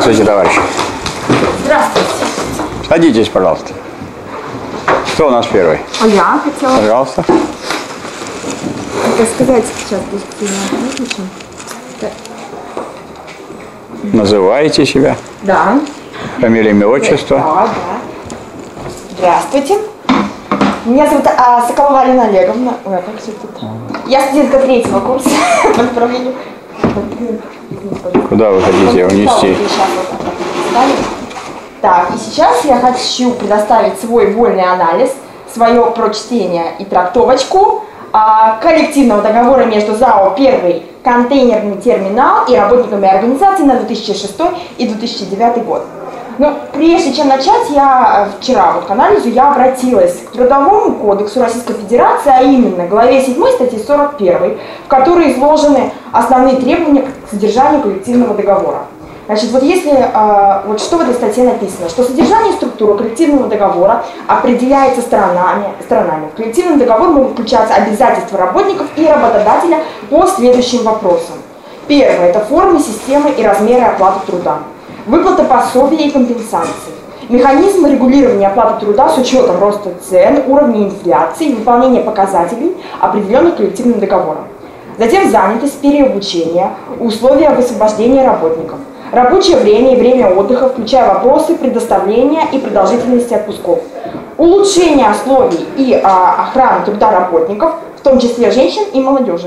Здравствуйте, товарищи. Здравствуйте. Садитесь, пожалуйста. Кто у нас первый? А я хотела. Пожалуйста. Рассказать сейчас. Называете себя? Да. Фамилия, имя, отчество? Да, да. Здравствуйте. Меня зовут Соколова Алина Олеговна. Ой, а как все тут? Я студентка 3-го курса по направлению. Куда вы хотите унести? Так, и сейчас я хочу предоставить свой вольный анализ, свое прочтение и трактовочку коллективного договора между ЗАО «Первый контейнерный терминал» и работниками организации на 2006 и 2009 год. Но прежде чем начать, я вчера вот к анализу я обратилась к Трудовому кодексу Российской Федерации, а именно к главе 7 статьи 41, в которой изложены основные требования к содержанию коллективного договора. Значит, вот если, вот что в этой статье написано, что содержание и структура коллективного договора определяется сторонами. В коллективный договор могут включаться обязательства работников и работодателя по следующим вопросам. Первое – это формы, системы и размеры оплаты труда. Выплата пособия и компенсаций. Механизмы регулирования оплаты труда с учетом роста цен, уровня инфляции и выполнения показателей, определенных коллективным договором. Затем занятость, переобучение, условия высвобождения работников. Рабочее время и время отдыха, включая вопросы предоставления и продолжительности отпусков. Улучшение условий и охраны труда работников, в том числе женщин и молодежи.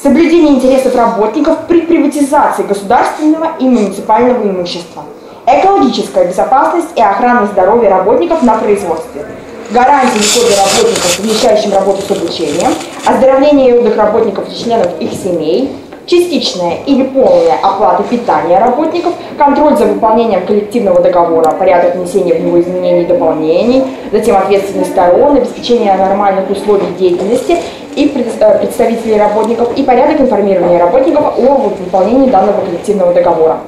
Соблюдение интересов работников при приватизации государственного и муниципального имущества. Экологическая безопасность и охрана здоровья работников на производстве. Гарантии и условия работников, совмещающим работу с обучением. Оздоровление и отдых работников и членов их семей. Частичная или полная оплата питания работников, контроль за выполнением коллективного договора, порядок внесения в него изменений и дополнений, затем ответственность сторон, обеспечение нормальных условий деятельности и представителей работников и порядок информирования работников о выполнении данного коллективного договора.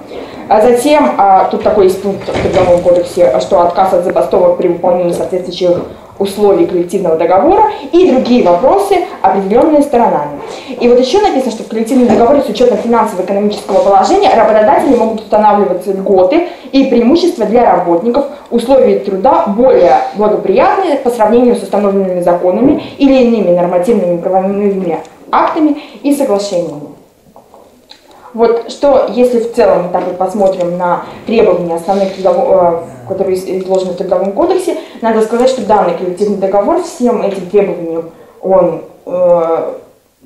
А затем, тут такой есть пункт в Трудовом кодексе, что отказ от забастовок при выполнении соответствующих условий коллективного договора и другие вопросы, определенные сторонами. И вот еще написано, что в коллективном договоре с учетом финансово-экономического положения работодатели могут устанавливать льготы и преимущества для работников, условия труда более благоприятные по сравнению с установленными законами или иными нормативными правовыми актами и соглашениями. Вот что, если в целом мы так вот посмотрим на требования основных, которые изложены в Трудовом кодексе, надо сказать, что данный коллективный договор всем этим требованиям он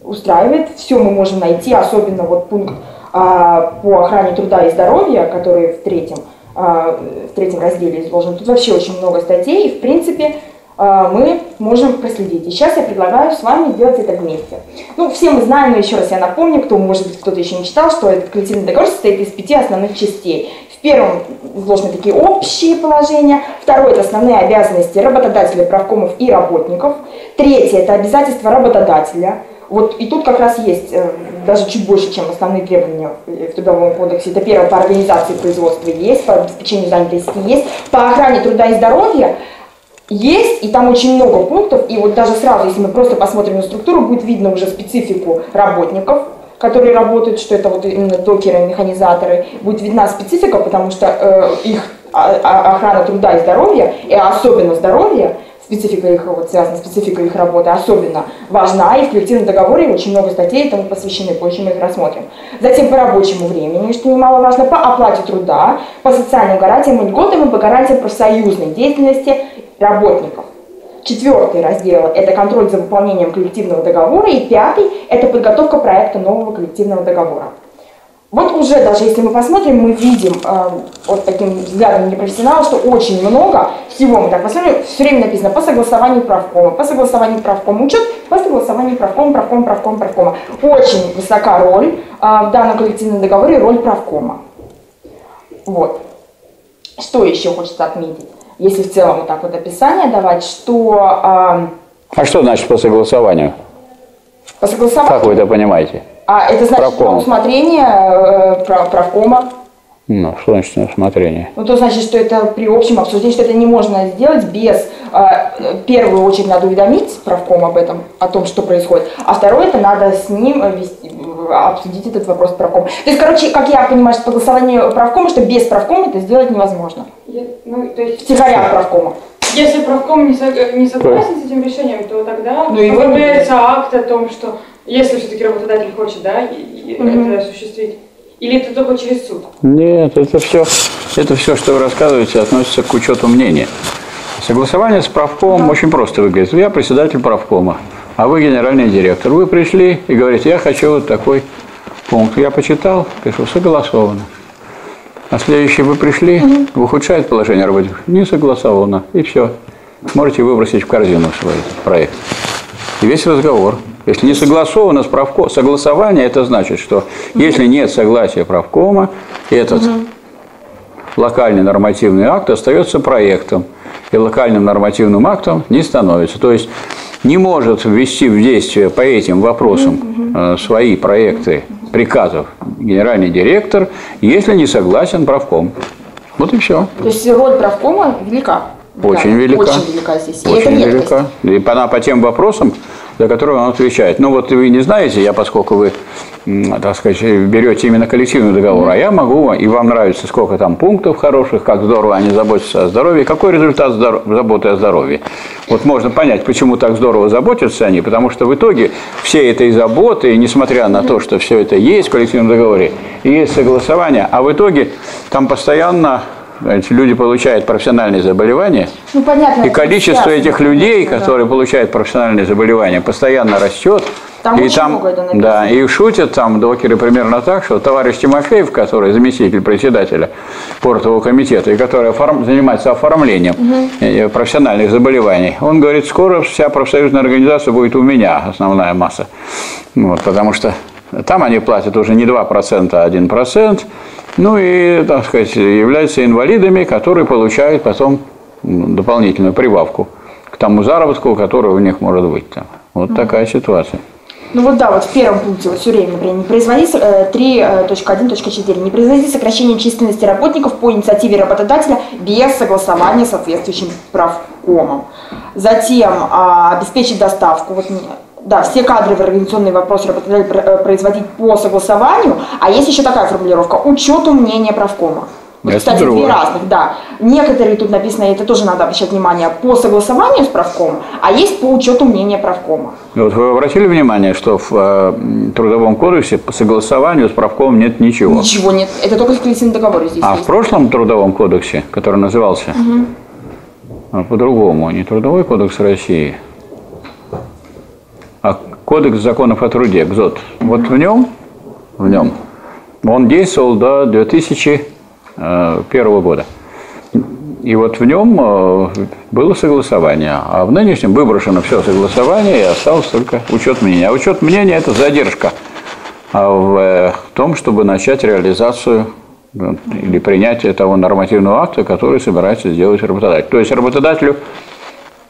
устраивает. Все мы можем найти, особенно вот пункт по охране труда и здоровья, который в третьем разделе изложен. Тут вообще очень много статей, и в принципе мы можем проследить. И сейчас я предлагаю с вами делать это вместе. Ну, все мы знаем, но еще раз я напомню, может быть, кто-то еще не читал, что этот коллективный договор состоит из 5 основных частей. В первом изложены такие общие положения, второе – это основные обязанности работодателя, правкомов и работников, третье – это обязательства работодателя. Вот и тут как раз есть даже чуть больше, чем основные требования в Трудовом кодексе. Это первое – по организации производства есть, по обеспечению занятости есть, по охране труда и здоровья есть, и там очень много пунктов, и вот даже сразу, если мы просто посмотрим на структуру, будет видно уже специфику работников, которые работают, что это вот именно докеры, механизаторы, будет видна специфика, потому что их охрана труда и здоровья, и особенно здоровья, специфика их вот связана, специфика их работы особенно важна, и в коллективном договоре очень много статей этому посвящены, позже мы их рассмотрим. Затем по рабочему времени, что немаловажно, по оплате труда, по социальным гарантиям и льготам и по гарантиям профсоюзной деятельности работников. Четвертый раздел – это контроль за выполнением коллективного договора, и пятый – это подготовка проекта нового коллективного договора. Вот уже даже если мы посмотрим, мы видим вот таким взглядом непрофессионала, что очень много всего мы так посмотрим, все время написано по согласованию правкома учет, по согласованию правкома. Очень высока роль в данном коллективном договоре, роль правкома. Вот. Что еще хочется отметить? Если в целом вот так вот описание давать, что... А что значит по согласованию? По согласованию? Как вы это понимаете? А это значит на усмотрение правкома. Ну, что значит на усмотрение? Ну, то значит, что это при общем обсуждении, что это не можно сделать без... В первую очередь надо уведомить правком об этом, о том, что происходит, а второе, это надо с ним вести, обсудить этот вопрос с правкомом. То есть, короче, как я понимаю, что согласование правкома, что без правкома это сделать невозможно. Ну, то есть... Втихаря правкома. Если правком не согласен с этим решением, то тогда появляется акт о том, что если все-таки работодатель хочет, да, это осуществить. Или это только через суд? Нет, это все, что вы рассказываете, относится к учету мнения. Согласование с правкомом очень просто выглядит. Я председатель правкома, а вы генеральный директор. Вы пришли и говорите, я хочу вот такой пункт. Я почитал, пишу, согласовано. А следующий вы пришли, ухудшает положение работников, не согласовано. И все. Можете выбросить в корзину свой проект. И весь разговор. Если не согласовано с правкомом, согласование это значит, что если нет согласия правкома, этот локальный нормативный акт остается проектом. И локальным нормативным актом не становится. То есть не может ввести в действие по этим вопросам свои проекты приказов генеральный директор, если не согласен правком. Вот и все. То есть роль правкома велика? Очень велика. Очень велика здесь. И очень велика. И она по тем вопросам, за которые он отвечает. Ну вот вы не знаете, я, поскольку вы, так сказать, берете именно коллективный договор, а я могу, и вам нравится, сколько там пунктов хороших, как здорово они заботятся о здоровье, какой результат заботы о здоровье. Вот можно понять, почему так здорово заботятся они, потому что в итоге всей этой заботы, несмотря на то, что все это есть в коллективном договоре, есть согласование, а в итоге там постоянно... Люди получают профессиональные заболевания, ну, понятно, и количество этих людей, которые получают профессиональные заболевания, постоянно растет. Там и там, да, и шутят там докеры примерно так, что товарищ Тимофеев, который заместитель председателя портового комитета, и который занимается оформлением профессиональных заболеваний, он говорит, скоро вся профсоюзная организация будет у меня, основная масса. Вот, потому что там они платят уже не 2%, а 1%. Ну и, так сказать, являются инвалидами, которые получают потом дополнительную прибавку к тому заработку, который у них может быть. Вот такая ситуация. Ну вот да, вот в первом пункте вот все время, например, не производить 3.1.4, не производить сокращение численности работников по инициативе работодателя без согласования с соответствующим правкомом. Затем обеспечить доставку. Вот, да, все кадры в организационные вопросы работодателя производить по согласованию, а есть еще такая формулировка – учету мнения правкома. Вот, кстати, две разных, да. Некоторые тут написано, это тоже надо обращать внимание, по согласованию с правкомом, а есть по учету мнения правкома. Вот вы обратили внимание, что в Трудовом кодексе по согласованию с правкомом нет ничего? Ничего нет, это только в коллективном договоре здесь есть. В прошлом Трудовом кодексе, который назывался по-другому, не Трудовой кодекс России, Кодекс законов о труде, КЗОТ. Вот в нем, он действовал до 2001 года. И вот в нем было согласование, а в нынешнем выброшено все согласование, и осталось только учет мнения. А учет мнения – это задержка в том, чтобы начать реализацию или принятие того нормативного акта, который собирается сделать работодатель. То есть работодателю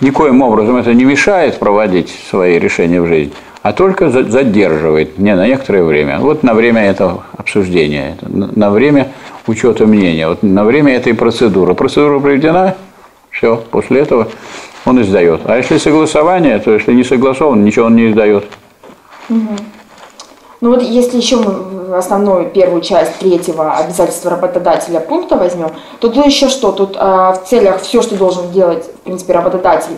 никоим образом это не мешает проводить свои решения в жизнь, а только задерживает на некоторое время. Вот на время этого обсуждения, на время учета мнения, вот на время этой процедуры. Процедура проведена, все, после этого он издает. А если согласование, то если не согласовано, ничего он не издает. Ну вот если еще мы основную первую часть третьего обязательства работодателя пункта возьмем, то тут еще что? Тут в целях все, что должен делать, в принципе, работодатель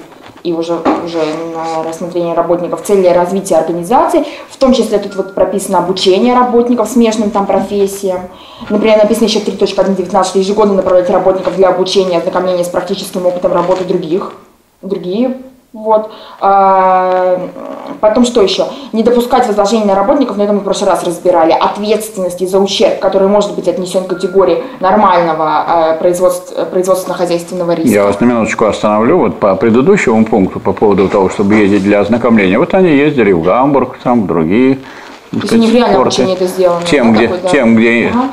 и уже на рассмотрение работников, цели развития организации, в том числе тут вот прописано обучение работников смежным там профессиям. Например, написано еще 3.1.19, что ежегодно направлять работников для обучения, ознакомления с практическим опытом работы других. Вот. Потом что еще? Не допускать возложения на работников, но это мы в прошлый раз разбирали, ответственности за ущерб, который может быть отнесен к категории нормального производственно-хозяйственного риска. Я вас на минуточку остановлю. Вот по предыдущему пункту по поводу того, чтобы ездить для ознакомления. Вот они ездили в Гамбург, там другие. Если у них реально обучение это сделано.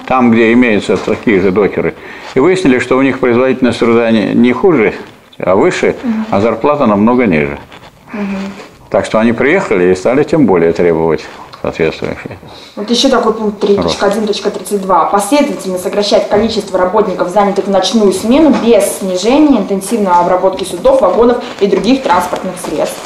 Там, где имеются такие же докеры. И выяснили, что у них производительность труда не хуже, а выше, а зарплата намного ниже. Так что они приехали и стали тем более требовать соответствующие. Вот еще такой пункт 3.1.32. Последовательно сокращать количество работников, занятых в ночную смену, без снижения интенсивной обработки судов, вагонов и других транспортных средств.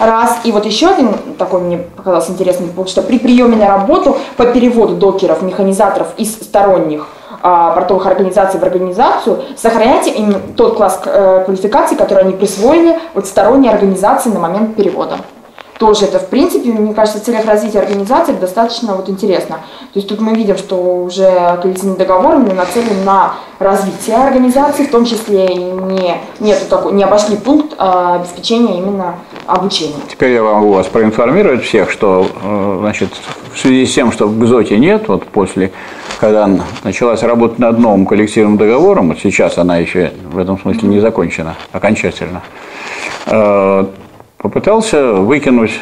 раз. И вот еще один такой мне показался интересный пункт, что при приеме на работу по переводу докеров, механизаторов из сторонних портовых организаций в организацию сохраняйте им тот класс квалификации, который они присвоили от сторонней организации на момент перевода. Тоже это, в принципе, мне кажется, в целях развития организации достаточно вот интересно. То есть тут мы видим, что уже коллективный договор нацелен на развитие организации, в том числе и не обошли пункт обеспечения именно обучения. Теперь я могу вас проинформировать всех, что значит, в связи с тем, что в КЗОТе нет, вот после, когда началась работа над новым коллективным договором, вот сейчас она еще в этом смысле не закончена окончательно, попытался выкинуть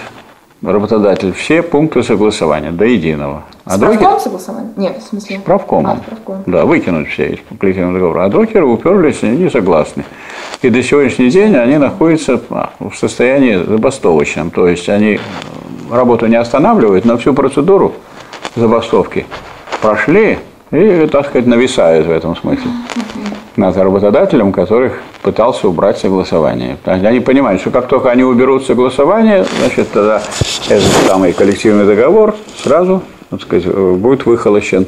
работодатель все пункты согласования до единого. С правком согласования? Нет, в смысле? С правком. Да, выкинуть все из коллективного договора. А докеры уперлись и не согласны. И до сегодняшнего дня они находятся в состоянии забастовочном. То есть они работу не останавливают, но всю процедуру забастовки прошли и, так сказать, нависают в этом смысле над работодателем, которых пытался убрать согласование. Они понимают, что как только они уберут согласование, значит, тогда этот самый коллективный договор сразу, так сказать, будет выхолощен.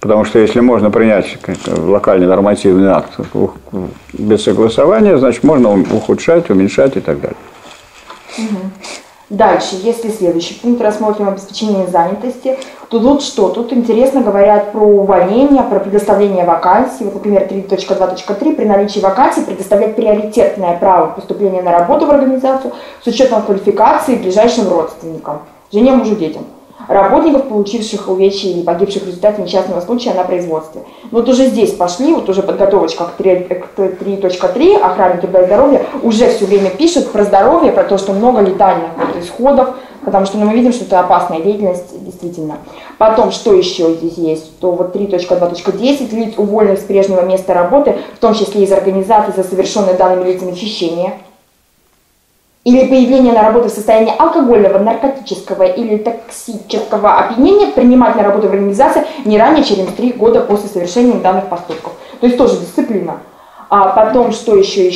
Потому что если можно принять локальный нормативный акт без согласования, значит, можно ухудшать, уменьшать и так далее. Дальше, если следующий пункт рассмотрим обеспечение занятости, то тут что? Тут интересно говорят про увольнение, про предоставление вакансий. Вот, например, 3.2.3 при наличии вакансии предоставлять приоритетное право поступления на работу в организацию с учетом квалификации ближайшим родственникам, жене, мужу, детям. Работников, получивших увечья или погибших в результате несчастного случая на производстве. Вот уже здесь пошли, вот уже подготовочка к 3.3, охране труда и здоровья, уже все время пишут про здоровье, про то, что много летальных исходов, потому что мы видим, что это опасная деятельность, действительно. Потом, что еще здесь есть, то вот 3.2.10 лиц, уволенных с прежнего места работы, в том числе из организации за совершенное данными лицами хищение, или появление на работу в состоянии алкогольного, наркотического или токсического опьянения, принимать на работу в организации не ранее, чем 3 года после совершения данных поступков. То есть тоже дисциплина. А потом, что еще,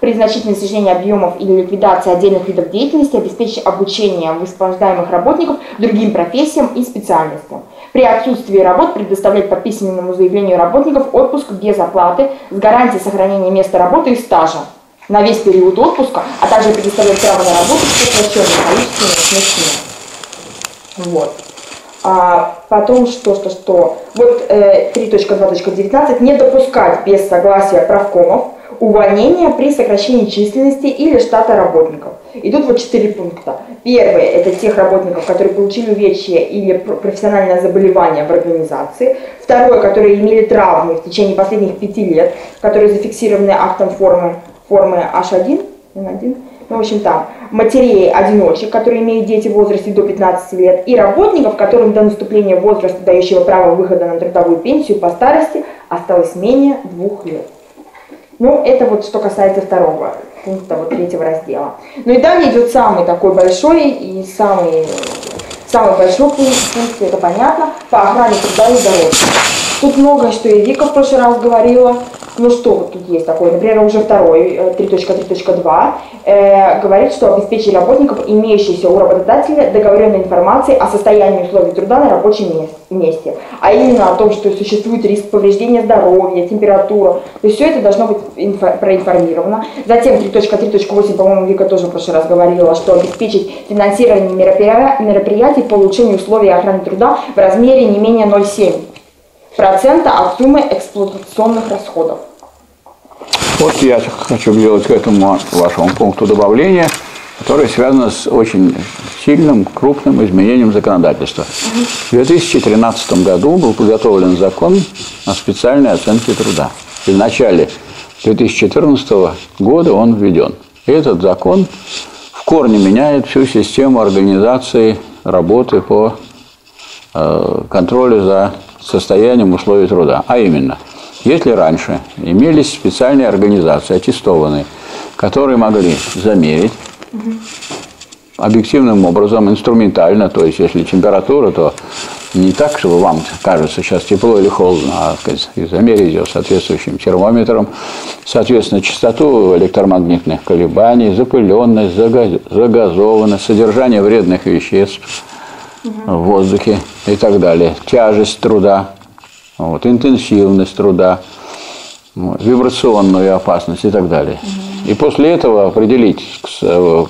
при значительном снижении объемов или ликвидации отдельных видов деятельности обеспечить обучение высвобождаемых работников другим профессиям и специальностям. При отсутствии работ предоставлять по письменному заявлению работников отпуск без оплаты с гарантией сохранения места работы и стажа на весь период отпуска, а также предоставлять право на работу с сокращенным количеством. Вот. А потом что? Вот 3.2.19 не допускать без согласия правкомов увольнения при сокращении численности или штата работников. И тут вот 4 пункта. Первый – это тех работников, которые получили увечья или профессиональное заболевание в организации. Второе – которые имели травмы в течение последних 5 лет, которые зафиксированы актом формы H1, N1, ну, в общем, там, матерей-одиночек, которые имеют дети в возрасте до 15 лет, и работников, которым до наступления возраста, дающего право выхода на трудовую пенсию по старости, осталось менее 2 лет. Ну, это вот что касается второго пункта, вот 3-го раздела. Ну и далее идет самый такой большой и самый большой пункт, это понятно, по охране труда и здоровья. Тут много, что и Вика в прошлый раз говорила. Ну что вот тут есть такое, например, уже второй, 3.3.2, говорит, что обеспечить работников, имеющиеся у работодателя, договоренной информацией о состоянии условий труда на рабочем месте, а именно о том, что существует риск повреждения здоровья, температура, то есть все это должно быть проинформировано. Затем 3.3.8, по-моему, Вика тоже в прошлый раз говорила, что обеспечить финансирование мероприятий по улучшению условий охраны труда в размере не менее 0,7% от суммы эксплуатационных расходов. Вот я хочу сделать к этому вашему пункту добавление, которое связано с очень сильным, крупным изменением законодательства. В 2013 году был подготовлен закон о специальной оценке труда. И в начале 2014 года он введен. И этот закон в корне меняет всю систему организации работы по контролю за состоянием условий труда. А именно, если раньше имелись специальные организации, аттестованные, которые могли замерить объективным образом, инструментально, то есть если температура, то Не так, что вам кажется сейчас тепло или холодно, а изомерить ее соответствующим термометром, соответственно, частоту электромагнитных колебаний, запыленность, загазованность, содержание вредных веществ в воздухе и так далее, тяжесть труда, вот, интенсивность труда, вот, вибрационную опасность и так далее. И после этого определить,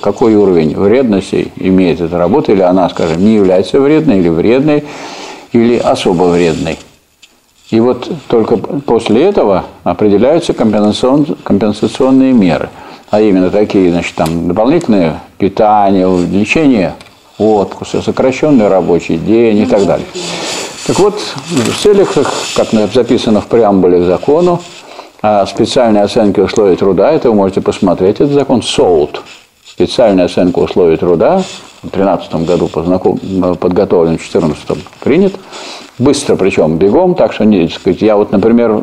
какой уровень вредности имеет эта работа, или она, скажем, не является вредной, или особо вредной. И вот только после этого определяются компенсационные меры, а именно такие, значит, там дополнительное питание, увеличение отпуска, сокращенный рабочий день и так далее. Так вот, в целях, как записано в преамбуле к закону, специальные оценки условий труда, это вы можете посмотреть, это закон СОУД. Специальная оценка условий труда, в 2013 году подготовлен, в 2014 принят, быстро, причем бегом, так что, не, сказать, я вот, например,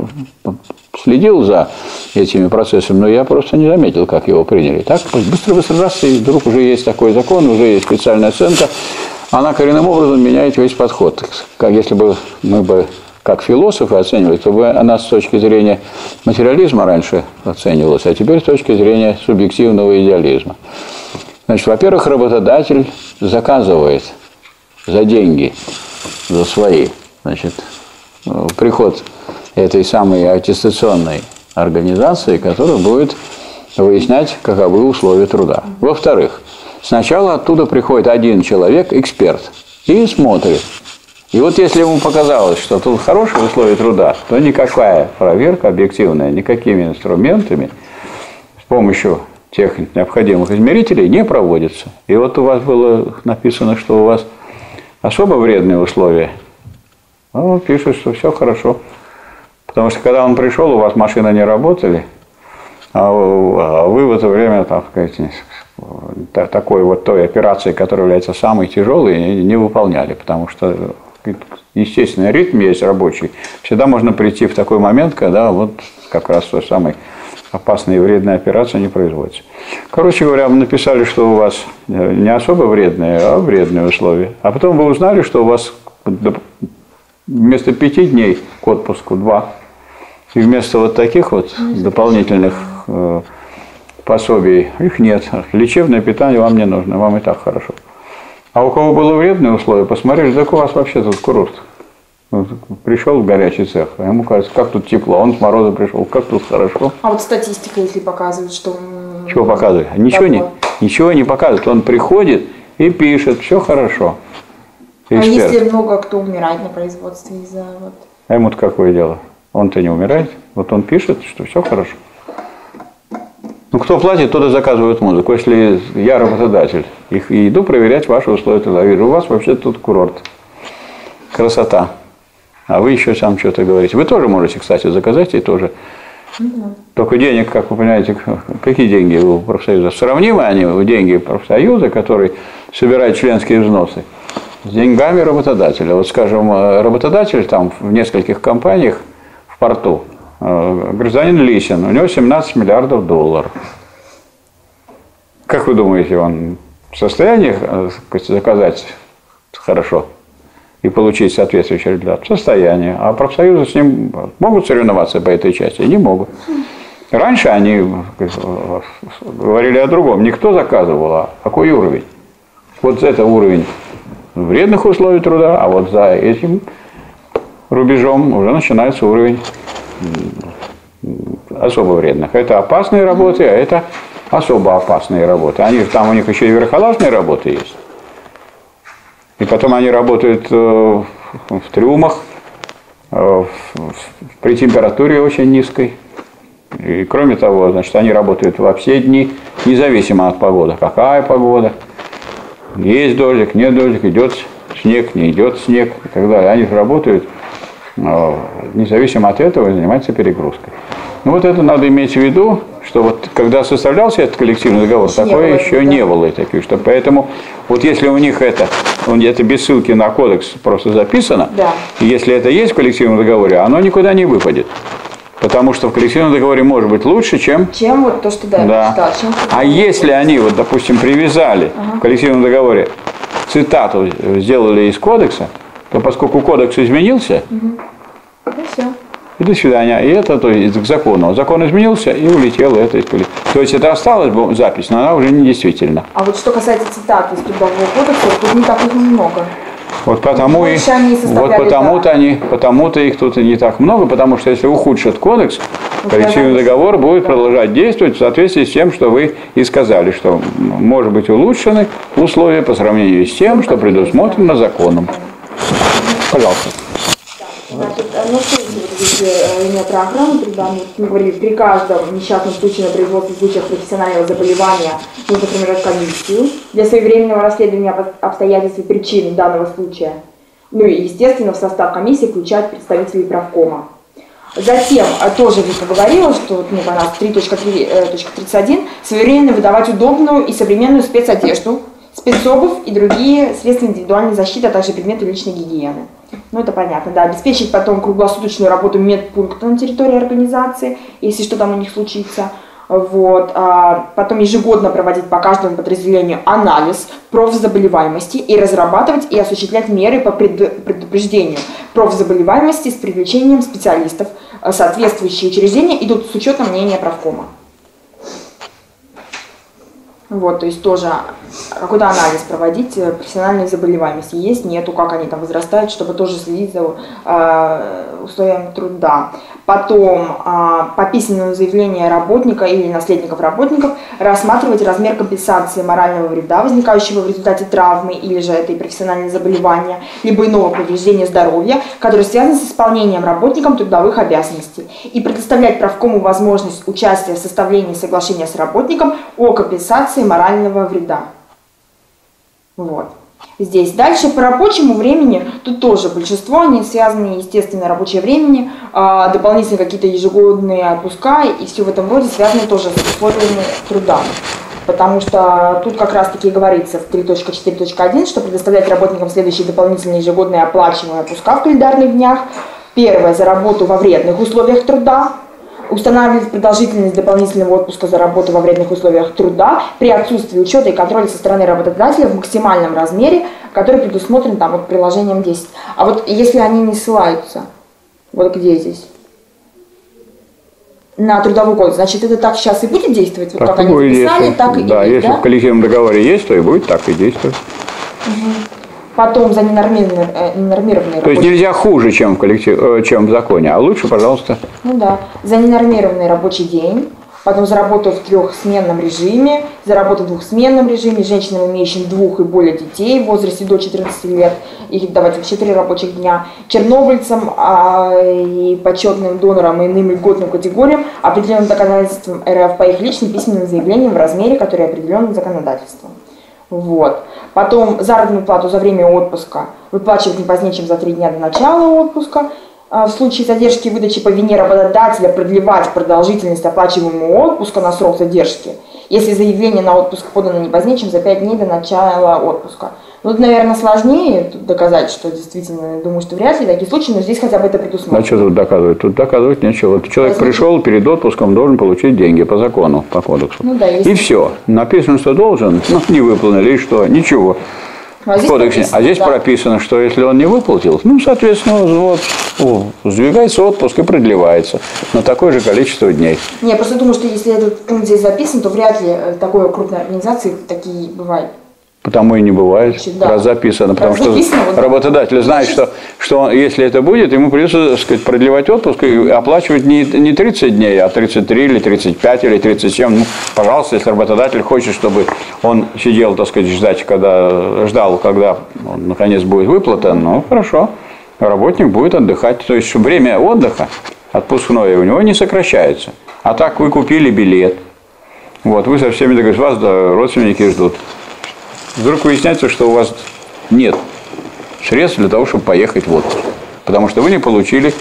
следил за этими процессами, но я просто не заметил, как его приняли. Так, быстро-быстро, раз, и вдруг уже есть такой закон, уже есть специальная оценка, она коренным образом меняет весь подход. Как если бы мы бы... как философы оценивали, то бы она с точки зрения материализма раньше оценивалась, а теперь с точки зрения субъективного идеализма. Значит, во-первых, работодатель заказывает за деньги, за свои, значит, приход этой самой аттестационной организации, которая будет выяснять, каковы условия труда. Во-вторых, сначала оттуда приходит один человек, эксперт, и смотрит. И вот если ему показалось, что тут хорошие условия труда, то никакая проверка объективная, никакими инструментами с помощью тех необходимых измерителей не проводится. И вот у вас было написано, что у вас особо вредные условия. Ну, пишут, что все хорошо. Потому что когда он пришел, у вас машины не работали, а вы в это время, так сказать, такой вот той операции, которая является самой тяжелой, не выполняли, потому что... естественный ритм есть рабочий, всегда можно прийти в такой момент, когда вот как раз той самой опасной и вредной операции не производится. Короче говоря, мы написали, что у вас не особо вредные, а вредные условия. А потом вы узнали, что у вас вместо 5 дней к отпуску 2. И вместо вот таких вот дополнительных пособий их нет. Лечебное питание вам не нужно, вам и так хорошо. А у кого было вредные условия, посмотрели, так у вас вообще тут курорт. Пришел в горячий цех, а ему кажется, как тут тепло, он с мороза пришел, как тут хорошо. А вот статистика, если показывает, что... Чего показывает? Ничего не показывает. Он приходит и пишет, все хорошо. Эксперт. А если много кто умирает на производстве из-за... Вот... А ему-то какое дело? Он-то не умирает. Вот он пишет, что все хорошо. Ну, кто платит, тот и заказывает музыку. Если я работодатель, и иду проверять ваши условия труда. Вижу, у вас вообще тут курорт. Красота. А вы еще сам что-то говорите. Вы тоже можете, кстати, заказать и тоже. Только денег, как вы понимаете, какие деньги у профсоюза? Сравнимы они, деньги профсоюза, который собирает членские взносы, с деньгами работодателя. Вот, скажем, работодатель там в нескольких компаниях в порту, гражданин Лисин, у него 17 миллиардов долларов. Как вы думаете, он в состоянии заказать хорошо и получить соответствующий результат? В состоянии. А профсоюзы с ним могут соревноваться по этой части? Не могут. Раньше они говорили о другом. Никто заказывал, а какой уровень? Вот это уровень вредных условий труда, а вот за этим рубежом уже начинается уровень особо вредных. Это опасные работы, а это особо опасные работы. Они, там у них еще и верхолазные работы есть. И потом они работают в трюмах, при температуре очень низкой. И кроме того, значит, они работают во все дни, независимо от погоды. Какая погода? Есть дождик, нет дождика, идет снег, не идет снег и так далее. Они работают. Независимо от этого, занимается перегрузкой. Ну вот это надо иметь в виду, что вот когда составлялся этот коллективный договор, такое еще не было. Что поэтому вот если у них это без ссылки на кодекс просто записано, да. Если это есть в коллективном договоре, оно никуда не выпадет. Потому что в коллективном договоре может быть лучше, чем вот то, что да. А если они, вот, допустим, привязали в коллективном договоре цитату, сделали из кодекса, то поскольку кодекс изменился, и все. И до свидания. И это то есть, к закону. Закон изменился и улетело это из политики. То есть это осталась бы запись, но она уже не действительна. А вот что касается цитат из Трудового кодекса, тут не так уж много. Вот потому и, потому-то их тут и не так много, потому что если ухудшат кодекс, коллективный договор будет продолжать действовать в соответствии с тем, что вы и сказали, что может быть улучшены условия по сравнению с тем, что предусмотрено законом. Пожалуйста. Значит, ну что имя программы, мы говорили, при каждом несчастном случае на производстве в случаях профессионального заболевания нужно формировать комиссию для своевременного расследования обстоятельств и причин данного случая. Ну и, естественно, в состав комиссии включать представителей правкома. Затем, тоже Вика говорила, что мне понравилось 3.3.31, своевременно выдавать удобную и современную спецодежду, спецобувь и другие средства индивидуальной защиты, а также предметы личной гигиены. Ну, это понятно, да. Обеспечить потом круглосуточную работу медпункта на территории организации, если что там у них случится. Вот. Потом ежегодно проводить по каждому подразделению анализ профзаболеваемости и разрабатывать и осуществлять меры по предупреждению профзаболеваемости с привлечением специалистов. Соответствующие учреждения идут с учетом мнения правкома. Вот, то есть тоже какой-то анализ проводить профессиональной заболеваемости. Есть, нету, как они там возрастают, чтобы тоже следить за условиями труда. Потом по письменному заявлению работника или наследников работников рассматривать размер компенсации морального вреда, возникающего в результате травмы или же этой профессионального заболевания, либо иного повреждения здоровья, которое связано с исполнением работником трудовых обязанностей, и предоставлять правкому возможность участия в составлении соглашения с работником о компенсации морального вреда. Вот. Здесь дальше по рабочему времени, тут тоже большинство, они связаны, естественно, рабочее времени, дополнительные какие-то ежегодные отпуска и все в этом роде связаны тоже с условиями труда. Потому что тут как раз-таки говорится в 3.4.1, что предоставлять работникам следующие дополнительные ежегодные оплачиваемые отпуска в календарных днях. Первое – за работу во вредных условиях труда. Устанавливать продолжительность дополнительного отпуска за работу во вредных условиях труда при отсутствии учета и контроля со стороны работодателя в максимальном размере, который предусмотрен там вот приложением 10. А вот если они не ссылаются, вот где здесь? На Трудовой кодекс, значит, это так сейчас и будет действовать? Вот так как они написали, так и да, если да? В коллективном договоре есть, то и будет так и действовать. Угу. Потом за ненормированные. То есть нельзя хуже, чем в законе, а лучше, пожалуйста. Ну да. За ненормированный рабочий день, потом за работу в трехсменном режиме, за работу в двухсменном режиме, женщинам, имеющим двух и более детей в возрасте до 14 лет, их давать вообще 3 рабочих дня, чернобыльцам и почетным донорам и иным льготным категориям, определенным законодательством РФ по их личным письменным заявлениям в размере, который определен законодательством. Вот. Потом заработную плату за время отпуска выплачивать не позднее, чем за 3 дня до начала отпуска. В случае задержки выдачи по вине работодателя продлевать продолжительность оплачиваемого отпуска на срок задержки, если заявление на отпуск подано не позднее, чем за 5 дней до начала отпуска. Ну, тут, наверное, сложнее доказать, что действительно, думаю, что вряд ли такие случаи, но здесь хотя бы это предусмотрено. А что тут доказывать? Тут доказывать нечего. Человек пришел, перед отпуском должен получить деньги по закону, по кодексу. Ну, да, и все. Написано, что должен, но не выполнили, и что? Ничего. А здесь, прописано, что если он не выплатил, ну, соответственно, вот, сдвигается отпуск и продлевается на такое же количество дней. Я просто думаю, что если этот пункт здесь записан, то вряд ли такой крупной организации такие бывают. Потому и не бывает, да. Раз записано. Потому раз записано, что вот работодатель знает, что если это будет, ему придется, так сказать, продлевать отпуск и оплачивать не 30 дней, а 33 или 35 или 37. Ну, пожалуйста, если работодатель хочет, чтобы он сидел, так сказать, ждал, когда наконец будет выплата, ну хорошо, работник будет отдыхать. То есть время отдыха отпускное у него не сокращается. А так вы купили билет, вот, вы со всеми договорились, вас родственники ждут. Вдруг выясняется, что у вас нет средств для того, чтобы поехать в отпуск. Потому что вы не получили,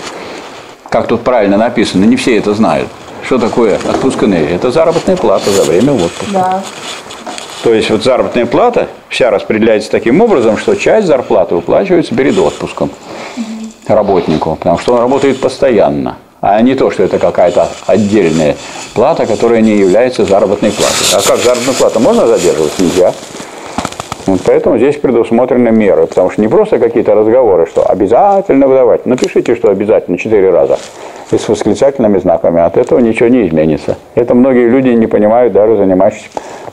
как тут правильно написано, не все это знают. Что такое отпускные? Это заработная плата за время отпуска. Да. То есть вот заработная плата вся распределяется таким образом, что часть зарплаты выплачивается перед отпуском работнику. Потому что он работает постоянно. А не то, что это какая-то отдельная плата, которая не является заработной платой. А как заработную плату можно задерживать? Нельзя. Вот поэтому здесь предусмотрены меры, потому что не просто какие-то разговоры, что обязательно выдавать. Напишите, что обязательно 4 раза и с восклицательными знаками. От этого ничего не изменится. Это многие люди не понимают, даже занимающиеся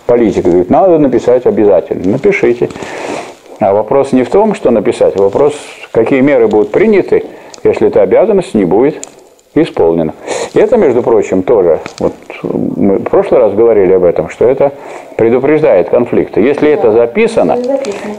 политикой. Говорят, надо написать обязательно. Напишите. А вопрос не в том, что написать. Вопрос, какие меры будут приняты, если эта обязанность не будет исполнена. И это, между прочим, тоже. Вот мы в прошлый раз говорили об этом, что это предупреждает конфликты. Если это записано,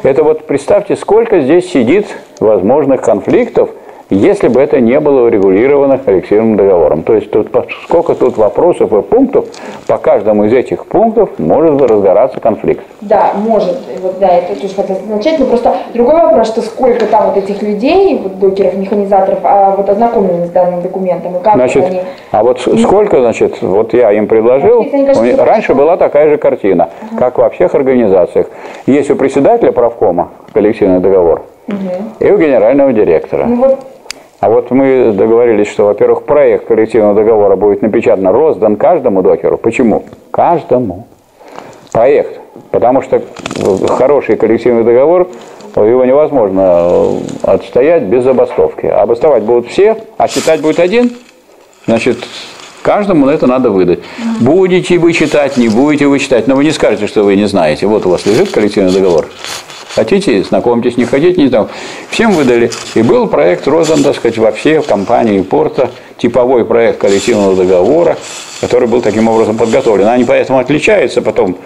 это вот представьте, сколько здесь сидит возможных конфликтов, если бы это не было урегулировано коллективным договором. То есть тут, сколько тут вопросов и пунктов, по каждому из этих пунктов может разгораться конфликт. Да, может. Вот, да, это тоже хотелось начать. Но просто другой вопрос, что сколько там вот этих людей, вот докеров, механизаторов, вот ознакомлены с данным документом. И как значит, они... А вот сколько, значит, вот я им предложил. Они, конечно, раньше была такая же картина, как во всех организациях. Есть у председателя правкома коллективный договор и у генерального директора. Ну, вот. А вот мы договорились, что, во-первых, проект коллективного договора будет напечатан, роздан каждому докеру. Почему? Каждому. Проект. Потому что хороший коллективный договор, его невозможно отстоять без забастовки. Обосновать будут все, а читать будет один, значит, каждому это надо выдать. Будете вы читать, не будете вы читать, но вы не скажете, что вы не знаете. Вот у вас лежит коллективный договор. Хотите, знакомьтесь, не хотите, не знакомьтесь. Всем выдали. И был проект роздан, так сказать, во всех компании порта, типовой проект коллективного договора, который был таким образом подготовлен. Они поэтому отличаются потом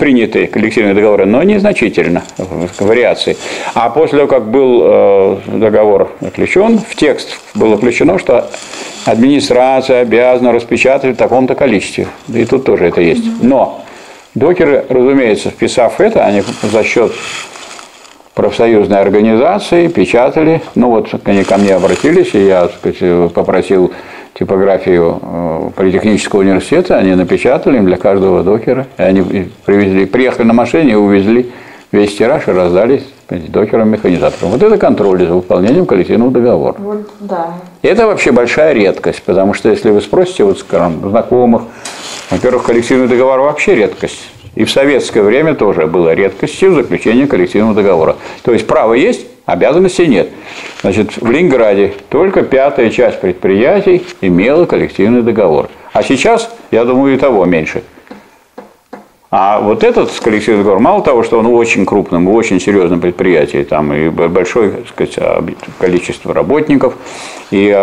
принятые коллективные договоры, но незначительно в вариации. А после того, как был договор включен, в текст было включено, что администрация обязана распечатать в таком-то количестве. И тут тоже это есть. Но докеры, разумеется, вписав это, они за счет профсоюзной организации печатали. Ну вот они ко мне обратились, и я, так сказать, попросил типографию Политехнического университета, они напечатали им для каждого докера. И они привезли, приехали на машине и увезли весь тираж и раздались докерам-механизаторам. Вот это контроль за выполнением коллективного договора. Вот, да. Это вообще большая редкость, потому что если вы спросите, вот, скажем, знакомых, во-первых, коллективный договор вообще редкость. И в советское время тоже было редкостью заключения коллективного договора. То есть право есть, обязанностей нет. Значит, в Ленинграде только 5-я часть предприятий имела коллективный договор. А сейчас, я думаю, и того меньше. А вот этот коллективный договор, мало того, что он в очень крупном, в очень серьезном предприятии, там и большое, так сказать, количество работников, и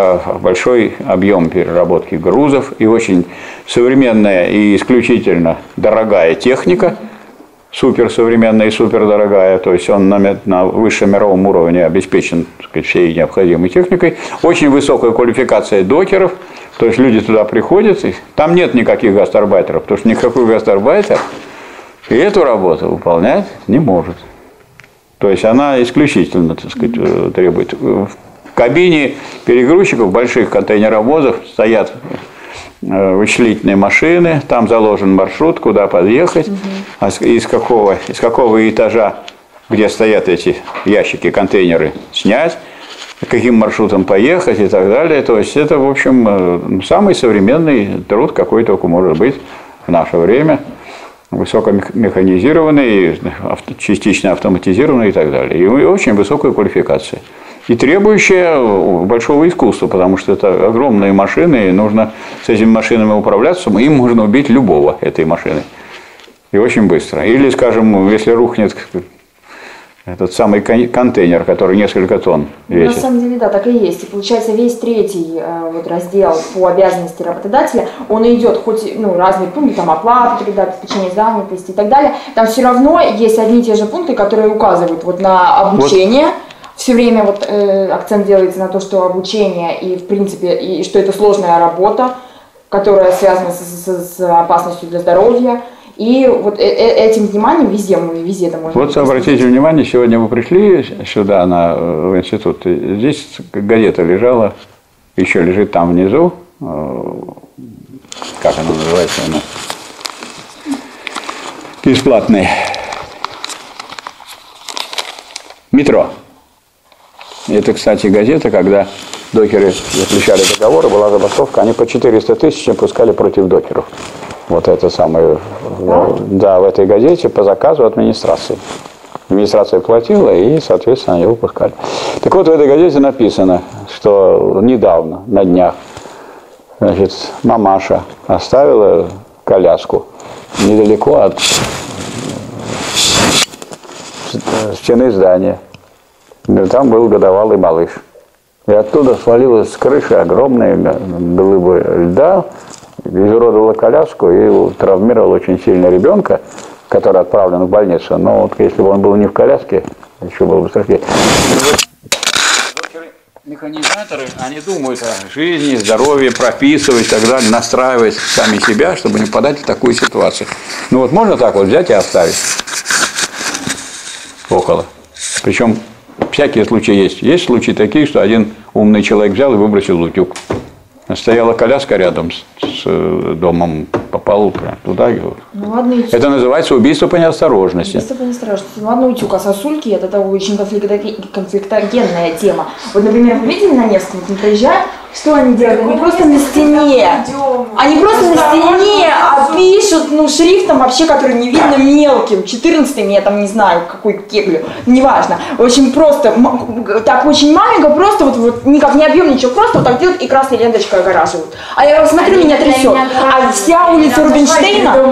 большой объем переработки грузов, и очень современная и исключительно дорогая техника, суперсовременная и супердорогая, то есть он на высшем мировом уровне обеспечен, так сказать, всей необходимой техникой, очень высокая квалификация докеров. То есть люди туда приходят, и там нет никаких гастарбайтеров, потому что никакой гастарбайтер и эту работу выполнять не может. То есть она исключительно, так сказать, требует. В кабине перегрузчиков больших контейнеровозов стоят вычислительные машины, там заложен маршрут, куда подъехать, из какого этажа, где стоят эти ящики, контейнеры, снять, каким маршрутом поехать и так далее. То есть это, в общем, самый современный труд, какой только может быть в наше время. Высокомеханизированный, частично автоматизированный и так далее. И очень высокая квалификация. И требующая большого искусства, потому что это огромные машины, и нужно с этими машинами управляться, им можно убить любого этой машины. И очень быстро. Или, скажем, если рухнет... Этот самый контейнер, который несколько тонн весит. На самом деле, да, так и есть. И получается, весь третий вот, раздел по обязанности работодателя, он идет хоть ну, разные пункты, там оплата, обеспечение занятости и так далее. Там все равно есть одни и те же пункты, которые указывают вот, на обучение. Вот. Все время вот, акцент делается на то, что обучение и, в принципе, и что это сложная работа, которая связана с опасностью для здоровья. И вот этим вниманием везде это можно... Вот обратите внимание, сегодня вы пришли сюда, в институт, здесь газета лежала, еще лежит там внизу, как она называется у нас, бесплатная, «Метро». Это, кстати, газета, когда докеры заключали договоры, была забастовка, они по 400 000 пускали против докеров. Вот это самое, да, в этой газете по заказу администрации. администрация платила, и, соответственно, они выпускали. Так вот, в этой газете написано, что недавно, на днях, значит, мамаша оставила коляску недалеко от стены здания. Там был годовалый малыш. И оттуда свалилась с крыши огромная глыба льда, изуродовала коляску и травмировала очень сильно ребенка, который отправлен в больницу. Но вот если бы он был не в коляске, еще было бы страшнее. Механизаторы, они думают о жизни, здоровье, прописывать и так далее, настраивать сами себя, чтобы не попадать в такую ситуацию. Ну вот можно так вот взять и оставить около. Причем всякие случаи есть. Есть случаи такие, что один умный человек взял и выбросил утюг. Стояла коляска рядом с домом, попал прям туда. Ну, ладно, это называется убийство по неосторожности. Убийство по неосторожности. Ну, ладно, утюг, а сосульки – это очень конфликтогенная тема. Вот, например, вы видели на Невском, вот мы приезжаем, что они делают? Они просто на стене. Они просто на стене, а пишут, ну, шрифтом вообще, который не видно, мелким, 14-м, я там не знаю, какой кеглю, неважно. Очень просто, так очень маленько, просто вот никак не объем, ничего, просто вот так делают и красной ленточкой огораживают. А я смотрю, меня трясет. А вся улица Рубинштейна,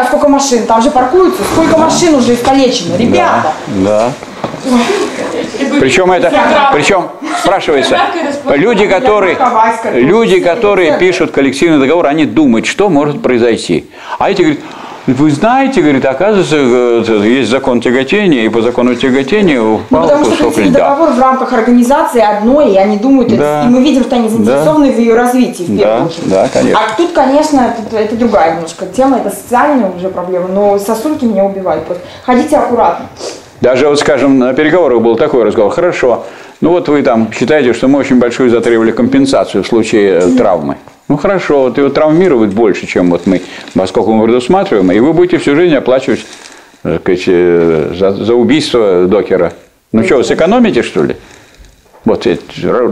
а сколько машин, там же паркуются, сколько машин уже искалечено, ребята. Да. Причем спрашивается, люди, которые пишут коллективный договор, они думают, что может произойти. А эти говорят, вы знаете, говорит, оказывается, есть закон тяготения, и по закону тяготения упал кусок льда. Договор в рамках организации одной, и они думают, да. И мы видим, что они заинтересованы в ее развитии, в первую очередь. Да, конечно. А тут, конечно, это другая немножко тема, это социальная уже проблема, но сосульки меня убивают. Ходите аккуратно. Даже вот, скажем, на переговорах был такой разговор. Хорошо, ну вот вы там считаете, что мы очень большую затребовали компенсацию в случае травмы. Ну хорошо, вот его травмировать больше, чем вот мы, поскольку мы предусматриваем, и вы будете всю жизнь оплачивать, так сказать, за убийство докера. Ну что, вы сэкономите, что ли? Вот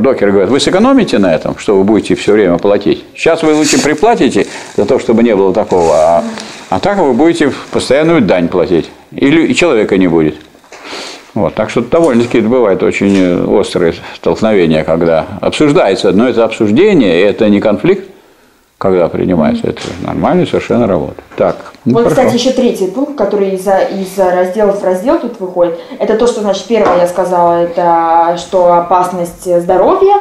докер говорит, вы сэкономите на этом, что вы будете все время платить? Сейчас вы лучше приплатите за то, чтобы не было такого, а так вы будете постоянную дань платить. Или человека не будет. Вот, так что довольно-таки бывают очень острые столкновения, когда обсуждается, но это обсуждение, это не конфликт, когда принимается, это нормальная совершенно работа. Так, ну, вот, хорошо. Кстати, еще третий пункт, который из раздела в раздел тут выходит, это то, что, значит, первое я сказала, это что опасность здоровья,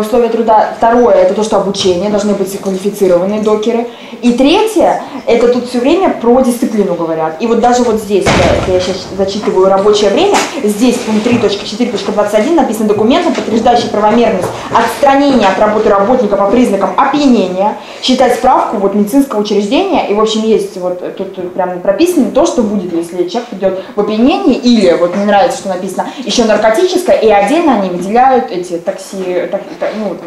условия труда. Второе, это то, что обучение, должны быть квалифицированные докеры. И третье, это тут все время про дисциплину говорят. И вот даже вот здесь, это я сейчас зачитываю рабочее время, здесь пункт 3.4.21 написано: документы, подтверждающие правомерность отстранения от работы работника по признакам опьянения, считать справку вот медицинского учреждения. И в общем есть вот тут прям прописано то, что будет, если человек придет в опьянении, или вот мне нравится, что написано еще наркотическое, и отдельно они выделяют эти такси. Ну, вот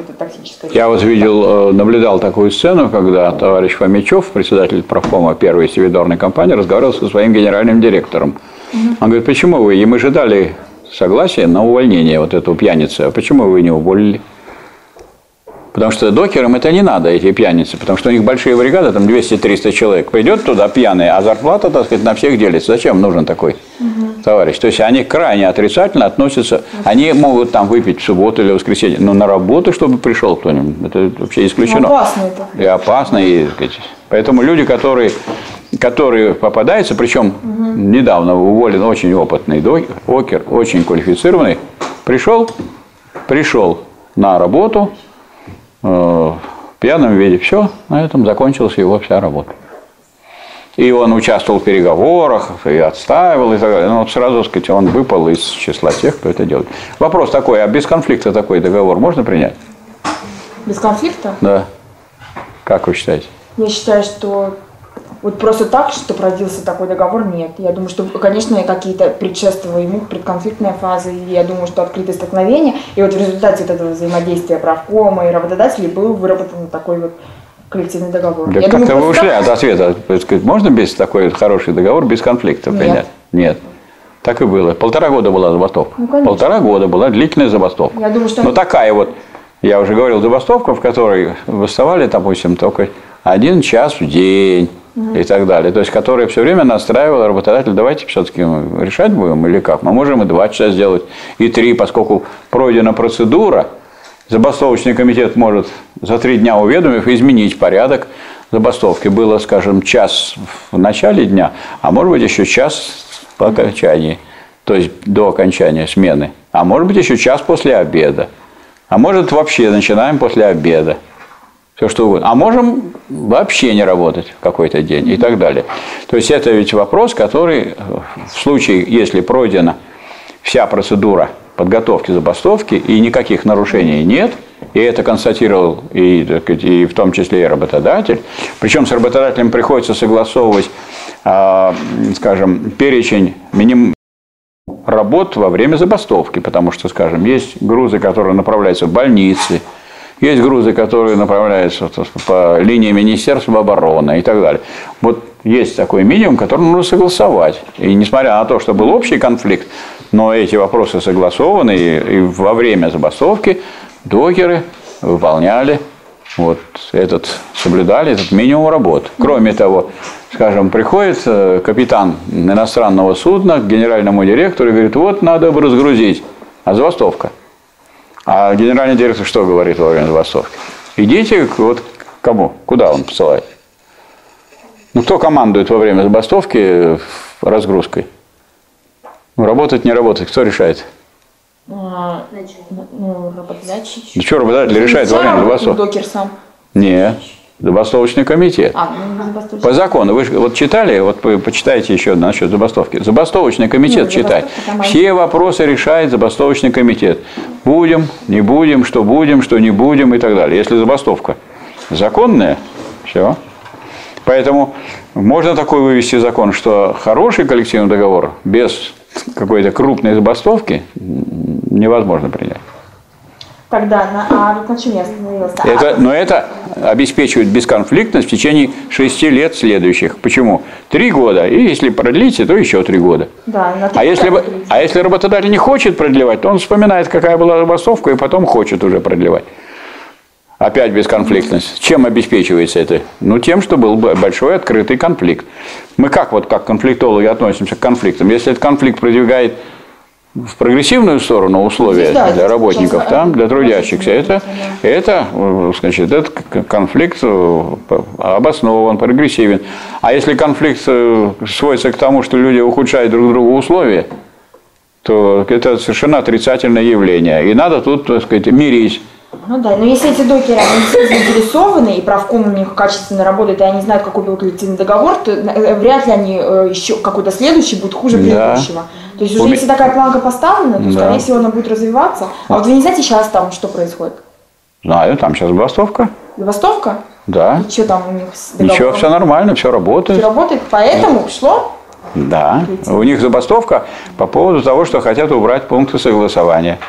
я вот видел, наблюдал такую сцену, когда товарищ Фомичев, председатель профкома первой севидорной компании, разговаривал со своим генеральным директором. Он говорит, почему вы, и мы же дали согласие на увольнение вот этого пьяницы, а почему вы не уволили? Потому что докерам это не надо, эти пьяницы, потому что у них большие бригады, там 200-300 человек, придет туда пьяный, а зарплата, так сказать, на всех делится. Зачем нужен такой товарищ? То есть они крайне отрицательно относятся, они могут там выпить в субботу или воскресенье, но на работу, чтобы пришел кто-нибудь, это вообще исключено. Опасно это. И опасно, и, так сказать, поэтому люди, которые попадаются, причем недавно уволен очень опытный докер, очень квалифицированный, пришел на работу в пьяном виде, все, на этом закончилась его вся работа. И он участвовал в переговорах, и отстаивал, и так далее. Но вот сразу, так сказать, он выпал из числа тех, кто это делает. Вопрос такой, а без конфликта такой договор можно принять? Без конфликта? Да. Как вы считаете? Я считаю, что вот просто так, что родился такой договор, нет. Я думаю, что, конечно, какие-то предшествовали ему предконфликтные фазы. Я думаю, что открытое столкновение. И вот в результате этого взаимодействия правкома и работодателей был выработан такой вот коллективный договор. Да, как-то вы ушли от ответа. Можно без такой хороший договор, без конфликта принять? Нет. Так и было. 1,5 года была забастовка. Ну, 1,5 года была длительная забастовка. Я думаю, что... Но такая вот, я уже говорил, забастовка, в которой бастовали, допустим, только 1 час в день. и так далее. То есть, которые все время настраивал работодатель, давайте все-таки решать будем или как? Мы можем и 2 часа сделать, и 3, поскольку пройдена процедура, забастовочный комитет может за 3 дня уведомив изменить порядок забастовки. Было, скажем, час в начале дня, а может быть еще час по окончании, то есть до окончания смены, а может быть еще час после обеда, а может вообще начинаем после обеда. Все что угодно. А можем вообще не работать в какой-то день и так далее. То есть, это ведь вопрос, который в случае, если пройдена вся процедура подготовки забастовки и никаких нарушений нет, и это констатировал и в том числе и работодатель, причем с работодателем приходится согласовывать, скажем, перечень минимальных работ во время забастовки, потому что, скажем, есть грузы, которые направляются в больницы, есть грузы, которые направляются по линии Министерства обороны и так далее. Вот есть такой минимум, который нужно согласовать. И несмотря на то, что был общий конфликт, но эти вопросы согласованы, и во время забастовки докеры выполняли вот этот, соблюдали этот минимум работ. Кроме того, скажем, приходит капитан иностранного судна к генеральному директору и говорит, вот надо бы разгрузить, а забастовка. А генеральный директор что говорит во время забастовки? Идите вот к кому? Куда он посылает? Ну, кто командует во время забастовки разгрузкой? Ну, работать, не работать. Кто решает? Работодатель. Да что работодатель решает во время забастовки? Докер сам. Нет. Забастовочный комитет. По закону. Вы вот читали, вот почитайте еще насчет забастовки. Забастовочный комитет читать. Все вопросы решает забастовочный комитет. Будем, не будем, что будем, что не будем и так далее. Если забастовка законная, все. Поэтому можно такой вывести закон, что хороший коллективный договор без какой-то крупной забастовки невозможно принять. Тогда, на чем я остановилась? Но это обеспечивает бесконфликтность в течение 6 лет следующих. Почему? 3 года, и если продлите, то еще 3 года. Да, а если работодатель не хочет продлевать, то он вспоминает, какая была забастовка, и потом хочет уже продлевать. Опять бесконфликтность. Чем обеспечивается это? Ну, тем, что был большой открытый конфликт. Мы как конфликтологи относимся к конфликтам? Если этот конфликт продвигает в прогрессивную сторону условия для работников, для трудящихся, этот конфликт обоснован, прогрессивен. А если конфликт сводится к тому, что люди ухудшают друг другу условия, то это совершенно отрицательное явление. И надо тут, так сказать, мирить. Ну да, но если эти докеры заинтересованы, и правком у них качественно работает, и они знают, какой был коллективный договор, то вряд ли они еще какой-то следующий будет хуже предыдущего. То есть уже если такая планка поставлена, то, скорее всего, она будет развиваться. А вот вы не знаете сейчас там, что происходит? Знаю, там сейчас забастовка. Забастовка? Да. И что там у них с договором? Ничего, все нормально, все работает. Все работает, поэтому шло? Да. У них забастовка по поводу того, что хотят убрать пункты согласования.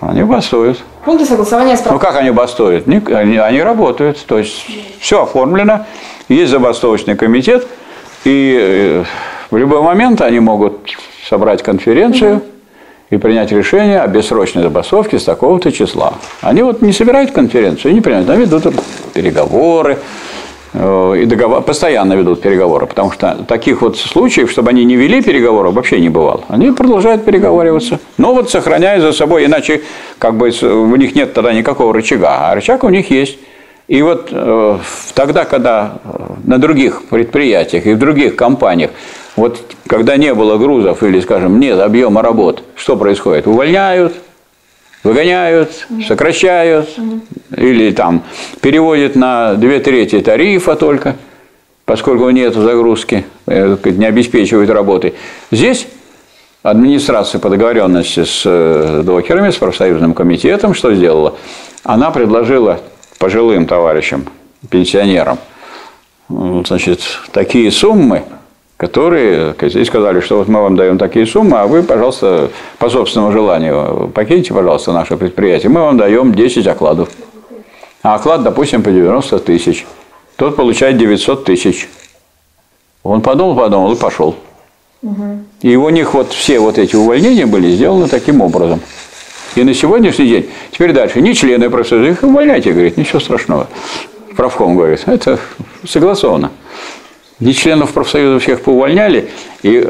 Они бастуют. Пункты согласования с правком. Ну, как они бастуют? Они работают. То есть, все оформлено. Есть забастовочный комитет. И в любой момент они могут собрать конференцию и принять решение о бессрочной забастовке с такого-то числа. Они вот не собирают конференцию и не принимают. Они ведут переговоры. Постоянно ведут переговоры. Потому что таких вот случаев, чтобы они не вели переговоры, вообще не бывало. Они продолжают переговариваться. Но вот сохраняя за собой, иначе как бы у них нет тогда никакого рычага. А рычаг у них есть. И вот тогда, когда на других предприятиях и в других компаниях, вот когда не было грузов или, скажем, нет объема работ, что происходит? Увольняют, выгоняют, сокращают, или там переводят на 2/3 тарифа только, поскольку нет загрузки, не обеспечивают работы. Здесь администрация по договоренности с докерами, с профсоюзным комитетом, что сделала? Она предложила пожилым товарищам, пенсионерам, значит, такие суммы, которые и сказали, что вот мы вам даем такие суммы, а вы, пожалуйста, по собственному желанию покиньте, пожалуйста, наше предприятие. Мы вам даем 10 окладов. А оклад, допустим, по 90 тысяч. Тот получает 900 тысяч. Он подумал и пошел. И у них вот все вот эти увольнения были сделаны таким образом. И на сегодняшний день, теперь дальше, не члены профсоюза, их увольняйте, говорит, ничего страшного. Правком говорит, это согласовано. Где членов профсоюза всех поувольняли, и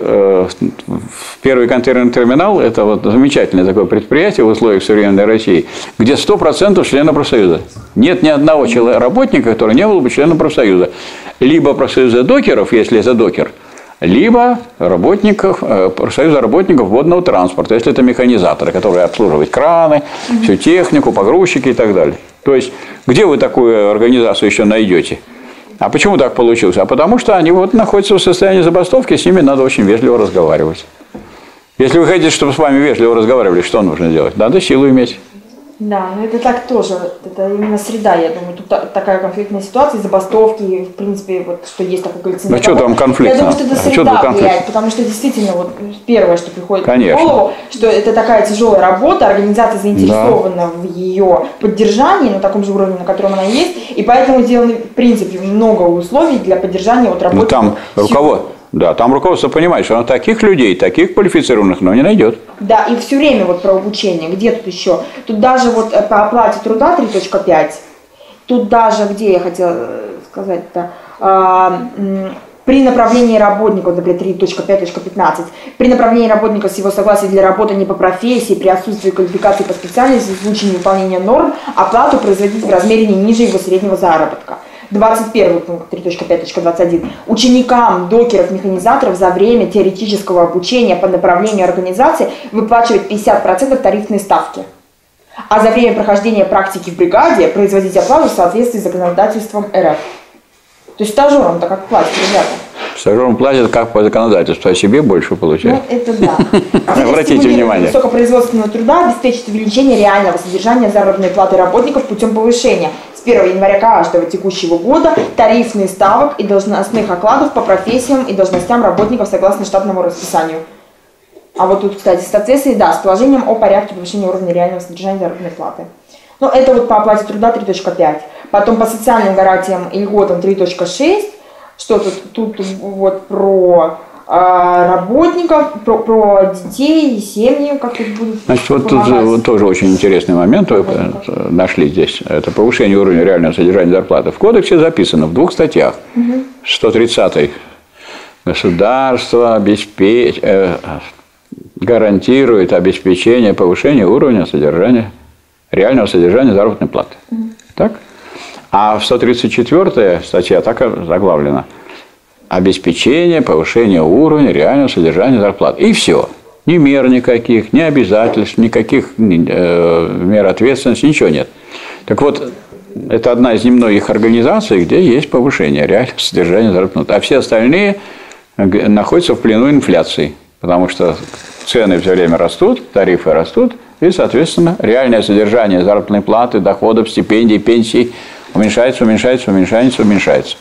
первый контейнерный терминал – это вот замечательное такое предприятие в условиях современной России, где 100% членов профсоюза. Нет ни одного работника, который не был бы членом профсоюза. Либо профсоюза докеров, если это докер, либо работников, профсоюза работников водного транспорта, если это механизаторы, которые обслуживают краны, всю технику, погрузчики и так далее. То есть, где вы такую организацию еще найдете? А почему так получилось? А потому что они вот находятся в состоянии забастовки, с ними надо очень вежливо разговаривать. Если вы хотите, чтобы с вами вежливо разговаривали, что нужно делать? Надо силу иметь. Да, но это так тоже, это именно среда, я думаю, тут такая конфликтная ситуация, забастовки, в принципе, вот что есть такой коллективный. А что там конфликт? Я думаю, что это среда влияет, потому что действительно, вот первое, что приходит в голову, что это такая тяжелая работа, организация заинтересована в ее поддержании на таком же уровне, на котором она есть, и поэтому сделано, в принципе, много условий для поддержания вот работы. Ну там руководство. Да, там руководство понимает, что оно таких людей, таких квалифицированных, но не найдет. Да, и все время вот про обучение, где тут еще? Тут даже вот по оплате труда 3.5, тут даже, где я хотела сказать-то, при направлении работников, например, 3.5.15, при направлении работников с его согласия для работы не по профессии, при отсутствии квалификации по специальности, в случае невыполнения норм, оплату производить в размере не ниже его среднего заработка. 21 пункт 3.5.21. Ученикам докеров, механизаторов за время теоретического обучения по направлению организации выплачивать 50% тарифной ставки. А за время прохождения практики в бригаде производить оплату в соответствии с законодательством РФ. То есть стажерам-то как платят, ребята? Стажерам платят как по законодательству, а себе больше получают. Ну, это да. Обратите внимание. Высокопроизводственного труда обеспечит увеличение реального содержания заработной платы работников путем повышения с 1 января каждого текущего года тарифных ставок и должностных окладов по профессиям и должностям работников согласно штатному расписанию. А вот тут, кстати, в соответствии, да, с положением о порядке повышения уровня реального содержания заработной платы. Ну, это вот по оплате труда 3.5. Потом по социальным гарантиям и льготам 3.6. Что тут вот про работников, про детей и семьи, как тут будут. Значит, вот тут вот тоже очень интересный момент вы нашли здесь. Это повышение уровня реального содержания зарплаты. В кодексе записано в 2 статьях. 130-й. Государство гарантирует обеспечение повышения уровня содержания реального содержания заработной платы. Так? А в 134-я статья так заглавлена. Обеспечение повышения уровня реального содержания зарплат. И все. Ни мер никаких, ни обязательств, никаких мер ответственности, ничего нет. Так вот, это одна из немногих организаций, где есть повышение реального содержания зарплат. А все остальные находятся в плену инфляции. Потому что цены все время растут, тарифы растут. И, соответственно, реальное содержание заработной платы, доходов, стипендий, пенсий уменьшается, уменьшается, уменьшается, уменьшается.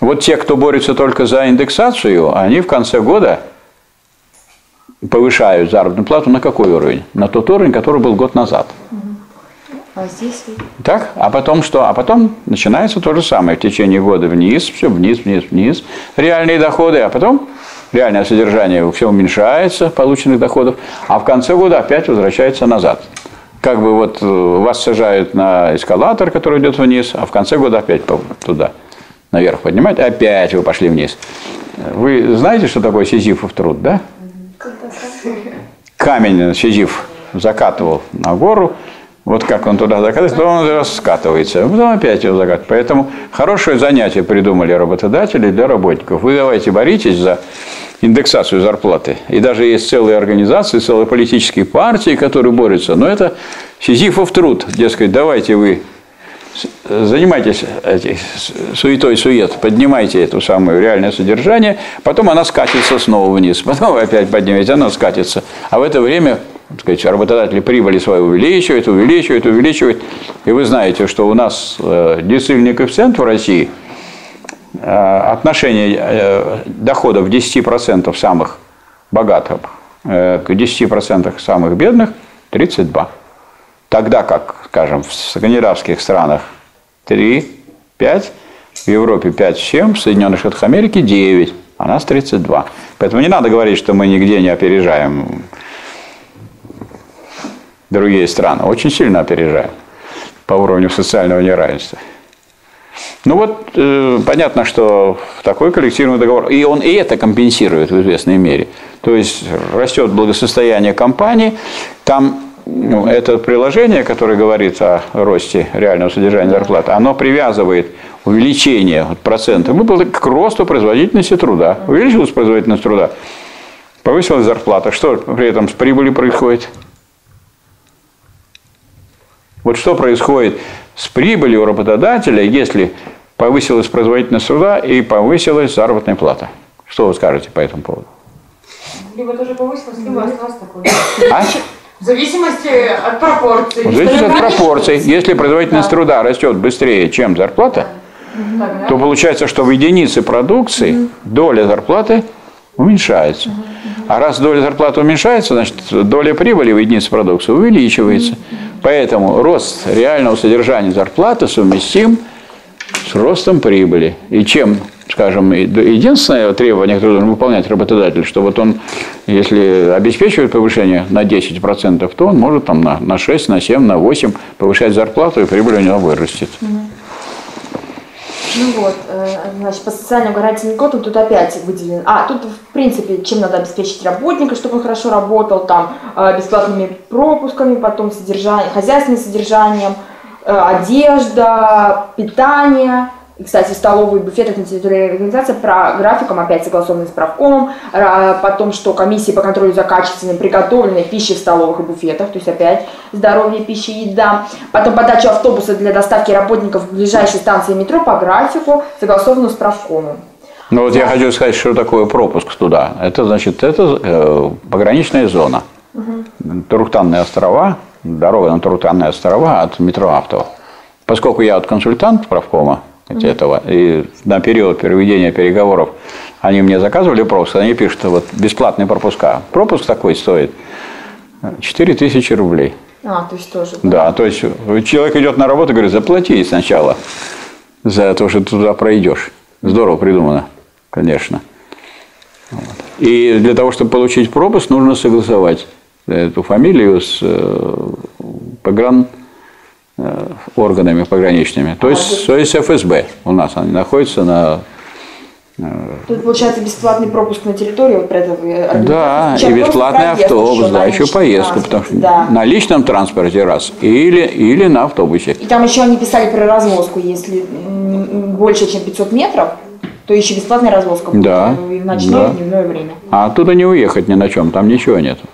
Вот те, кто борется только за индексацию, они в конце года повышают заработную плату на какой уровень? На тот уровень, который был год назад. А здесь... Так? А потом что? А потом начинается то же самое. В течение года вниз, все вниз, вниз, вниз. Реальные доходы, а потом... Реальное содержание все уменьшается, полученных доходов, а в конце года опять возвращается назад. Как бы вот вас сажают на эскалатор, который идет вниз, а в конце года опять туда, наверх поднимают, опять вы пошли вниз. Вы знаете, что такое сизифов труд, да? Камень сизиф закатывал на гору, вот как он туда закатывается, то он скатывается, потом опять его закатывает. Поэтому хорошее занятие придумали работодатели для работников. Вы давайте боритесь за индексацию зарплаты. И даже есть целые организации, целые политические партии, которые борются. Но это сизифов труд. Дескать, давайте вы занимайтесь суетой-сует, поднимайте эту самую реальное содержание, потом она скатится снова вниз, потом вы опять поднимете, она скатится. А в это время... Так сказать, работодатели прибыли свои увеличивают, увеличивают, увеличивают. И вы знаете, что у нас децильный коэффициент в России, отношение доходов 10% самых богатых к 10% самых бедных 32. Тогда как, скажем, в скандинавских странах 3-5, в Европе 5-7, в Соединенных Штатах Америки 9, а нас 32. Поэтому не надо говорить, что мы нигде не опережаем другие страны, очень сильно опережают по уровню социального неравенства. Ну вот, понятно, что такой коллективный договор, и он и это компенсирует в известной мере. То есть растет благосостояние компании, там это приложение, которое говорит о росте реального содержания зарплаты, оно привязывает увеличение процента выплаты к росту производительности труда. Увеличилась производительность труда, повысилась зарплата. Что при этом с прибылью происходит? Вот что происходит с прибылью у работодателя, если повысилась производительность труда и повысилась заработная плата? Что вы скажете по этому поводу? Либо тоже повысилась, либо осталось такое. А? В зависимости от пропорций. В зависимости от пропорций. Если производительность труда растет быстрее, чем зарплата, то получается, что в единице продукции доля зарплаты уменьшается. А раз доля зарплаты уменьшается, значит, доля прибыли в единице продукции увеличивается. Поэтому рост реального содержания зарплаты совместим с ростом прибыли. И чем, скажем, единственное требование, которое должен выполнять работодатель, что вот он, если обеспечивает повышение на 10%, то он может там на 6, на 7, на 8 повышать зарплату, и прибыль у него вырастет. Ну вот, значит, по социальному гарантийному коду тут опять выделено. А, тут, в принципе, чем надо обеспечить работника, чтобы он хорошо работал, там, бесплатными пропусками, потом содержание, хозяйственным содержанием, одежда, питание. И, кстати, столовые, буфеты на территории организации про графиком опять согласованный с правкомом, потом, что комиссии по контролю за качественной приготовленной пищей в столовых и буфетах, то есть опять здоровье, пища, еда, потом подачу автобуса для доставки работников в ближайшие станции метро по графику, согласованную с правкомом. Ну вот я хочу сказать, что такое пропуск туда. Это значит, это пограничная зона. Турухтанные острова, дорога на Турухтанные острова от метро Автово. Поскольку я вот консультант правкома, этого. И на период проведения переговоров они мне заказывали пропуск, они пишут, что вот бесплатные пропуска. Пропуск такой стоит 4000 рублей. А, то есть тоже. Да, то есть человек идет на работу и говорит, заплати сначала за то, что ты туда пройдешь. Здорово придумано, конечно. Вот. И для того, чтобы получить пропуск, нужно согласовать эту фамилию с органами пограничными, то есть ФСБ у нас, они находятся на... Тут получается бесплатный пропуск на территорию, вот этого... Да, и бесплатный автобус, да, еще поездку, потому что на личном транспорте раз, или на автобусе. И там еще они писали про развозку, если больше, чем 500 метров, то еще бесплатная развозка будет, и в ночное, и в дневное время. А оттуда не уехать ни на чем, там ничего нету.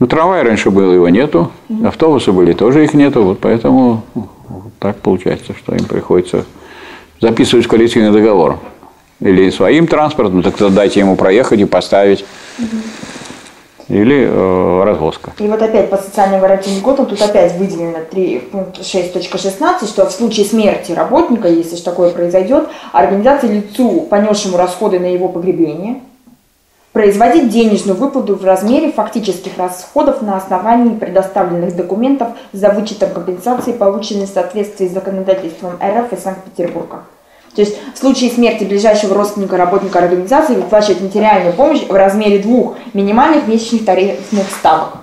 Ну, трамвая раньше было, его нету, автобусы были, тоже их нету, вот поэтому вот так получается, что им приходится записывать в коллективный договор. Или своим транспортом, так дайте ему проехать и поставить, или развозка. И вот опять по социальным гарантийным кодам тут опять выделено 3.6.16, что в случае смерти работника, если же такое произойдет, организация лицу, понесшему расходы на его погребение, производить денежную выплату в размере фактических расходов на основании предоставленных документов за вычетом компенсации, полученной в соответствии с законодательством РФ и Санкт-Петербурга. То есть в случае смерти ближайшего родственника работника организации выплачивать материальную помощь в размере 2 минимальных месячных тарифных ставок.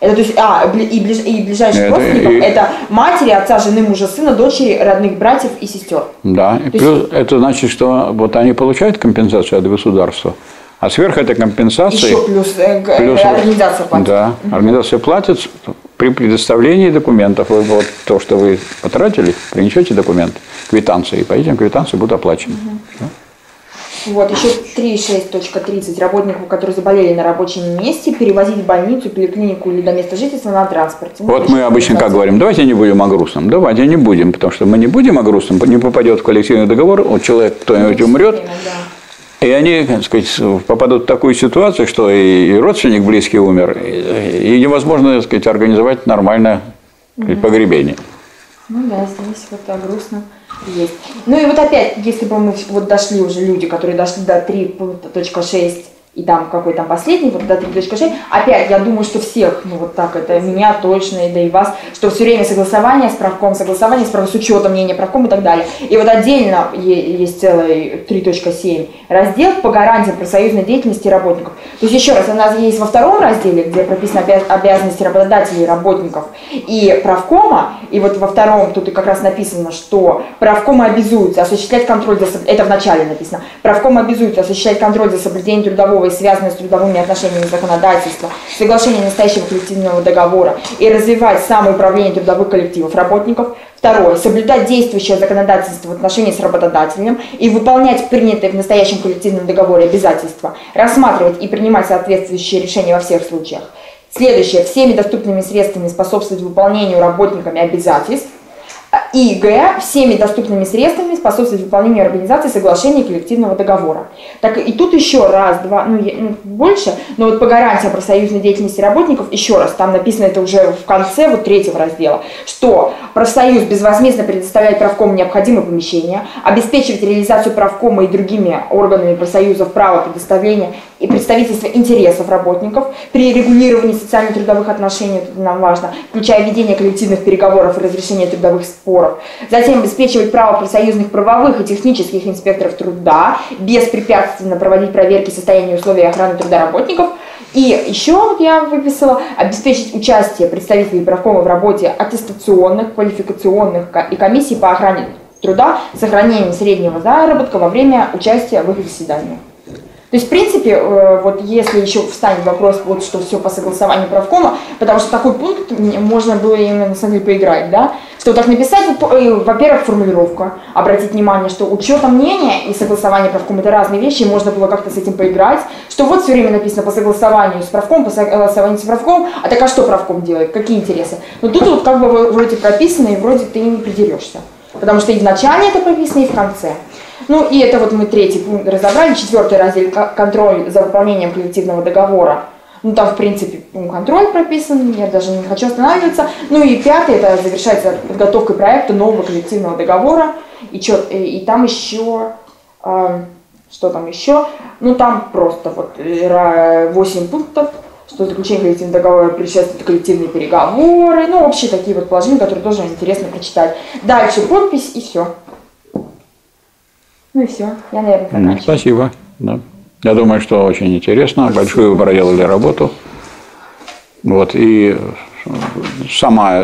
Это, то есть, и ближайших родственников это матери, отца, жены, мужа, сына, дочери, родных братьев и сестер. Да, и плюс есть, это значит, что вот они получают компенсацию от государства. А сверх этой компенсации еще плюс организация платит. Да, организация платит при предоставлении документов. Вы, вот то, что вы потратили, принесете документы, квитанции, и по этим квитанции будут оплачены. Вот, еще 3.6.30. Работников, которые заболели на рабочем месте, перевозить в больницу, поликлинику или до места жительства на транспорте. Вот мы обычно как говорим, давайте не будем о грустном. Давайте не будем, потому что мы не будем о грустном, не попадет в коллективный договор, вот человек кто-нибудь умрет. И они, так сказать, попадут в такую ситуацию, что и родственник близкий умер, и невозможно, так сказать, организовать нормальное погребение. Ну да, здесь вот так грустно есть. Ну и вот опять, если бы мы вот дошли уже, люди, которые дошли до 3.6 и там какой там последний, вот до 3.6, опять я думаю, что всех, ну вот так, это меня точно, и да и вас, что все время согласование с правком, согласование с учетом мнения правком и так далее. И вот отдельно есть целый 3.7 раздел по гарантиям профсоюзной деятельности работников. То есть еще раз, у нас есть во втором разделе, где прописаны обязанности работодателей, работников и правкома, и вот во втором тут и как раз написано, что правкомы обязуются осуществлять контроль за, это в начале написано, правкомы обязуются осуществлять контроль за соблюдением трудового и связанные с трудовыми отношениями законодательства, соглашение настоящего коллективного договора и развивать самоуправление трудовых коллективов работников. Второе. Соблюдать действующее законодательство в отношении с работодателем и выполнять принятые в настоящем коллективном договоре обязательства, рассматривать и принимать соответствующие решения во всех случаях. Следующее. Всеми доступными средствами способствовать выполнению работниками обязательств. И Г. Всеми доступными средствами способствует выполнению организации соглашения и коллективного договора. Так и тут еще раз, два, ну больше, но вот по гарантиям профсоюзной деятельности работников, еще раз, там написано это уже в конце вот третьего раздела, что профсоюз безвозмездно предоставляет правкому необходимые помещения, обеспечивает реализацию правкома и другими органами профсоюзов права предоставления и представительства интересов работников при регулировании социально-трудовых отношений, это нам важно, включая ведение коллективных переговоров и разрешение трудовых споров. Затем обеспечивать право профсоюзных правовых и технических инспекторов труда беспрепятственно проводить проверки состояния условий охраны труда работников. И еще вот я выписала обеспечить участие представителей правкома в работе аттестационных, квалификационных и комиссий по охране труда с сохранением среднего заработка во время участия в их заседаниях. То есть, в принципе, вот если еще встанет вопрос, вот что все по согласованию правкома, потому что такой пункт можно было именно, на самом деле, поиграть, да? Что так написать, во-первых, формулировка, обратить внимание, что учета мнения и согласование правкома – это разные вещи, и можно было как-то с этим поиграть, что вот все время написано по согласованию с правком, по согласованию с правком, а так а что правком делает, какие интересы? Но тут вот как бы вроде прописано, и вроде ты не придерешься, потому что и в начале это прописано, и в конце. Ну и это вот мы третий пункт разобрали, четвертый раздел контроль за выполнением коллективного договора. Ну там в принципе контроль прописан, я даже не хочу останавливаться. Ну и пятый, это завершается подготовкой проекта нового коллективного договора. И там еще, что там еще? Ну там просто вот 8 пунктов, что заключение коллективного договора предшествует коллективные переговоры, ну общие такие вот положения, которые тоже интересно прочитать. Дальше подпись и все. Ну и все, я, наверное, заканчиваю. Спасибо. Да. Я думаю, что очень интересно. Большую проделали работу. Вот, и сама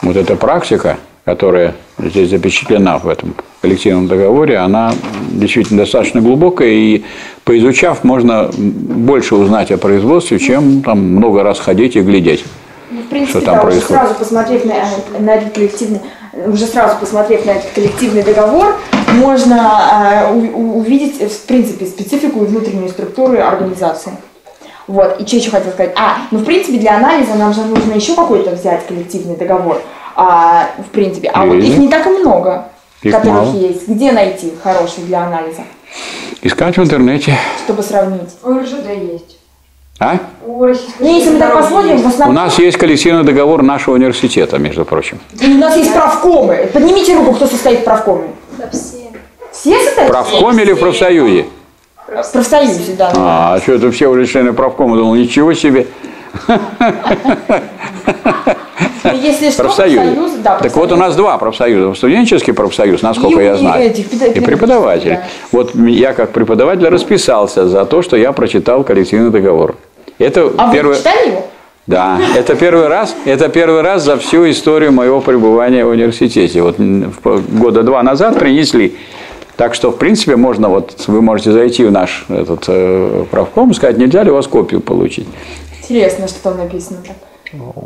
вот эта практика, которая здесь запечатлена в этом коллективном договоре, она действительно достаточно глубокая, и поизучав, можно больше узнать о производстве, чем там много раз ходить и глядеть. Ну, в принципе, что там да, происходит. Сразу посмотреть на этот коллективный. Уже сразу посмотрев на этот коллективный договор, можно увидеть, в принципе, специфику и внутреннюю структуру организации. Вот, и что еще хотела сказать? Ну, в принципе, для анализа нам же нужно еще какой-то взять коллективный договор, в принципе. Вот их не так и много, которых есть. Где найти хороший для анализа? Искать в интернете. Чтобы сравнить. У РЖД есть. Ой, если мы так посмотрим, в основном... У нас есть коллективный договор нашего университета, между прочим. И у нас есть правкомы. Поднимите руку, кто состоит в правкоме. Да, все. Все состоят? В правкоме или в профсоюзе? В профсоюзе, да. А что это все уже члены правкома? Думал, ничего себе. Если что, профсоюз, да, профсоюз. Так вот у нас два профсоюза. Студенческий профсоюз, насколько я знаю, и преподаватель. Да. Вот я как преподаватель расписался за то, что я прочитал коллективный договор. Это первый... вы читали его? Да, это первый раз за всю историю моего пребывания в университете. Вот года два назад принесли. Так что, в принципе, можно, вот вы можете зайти в наш этот, правком и сказать, нельзя ли у вас копию получить. Интересно, что там написано.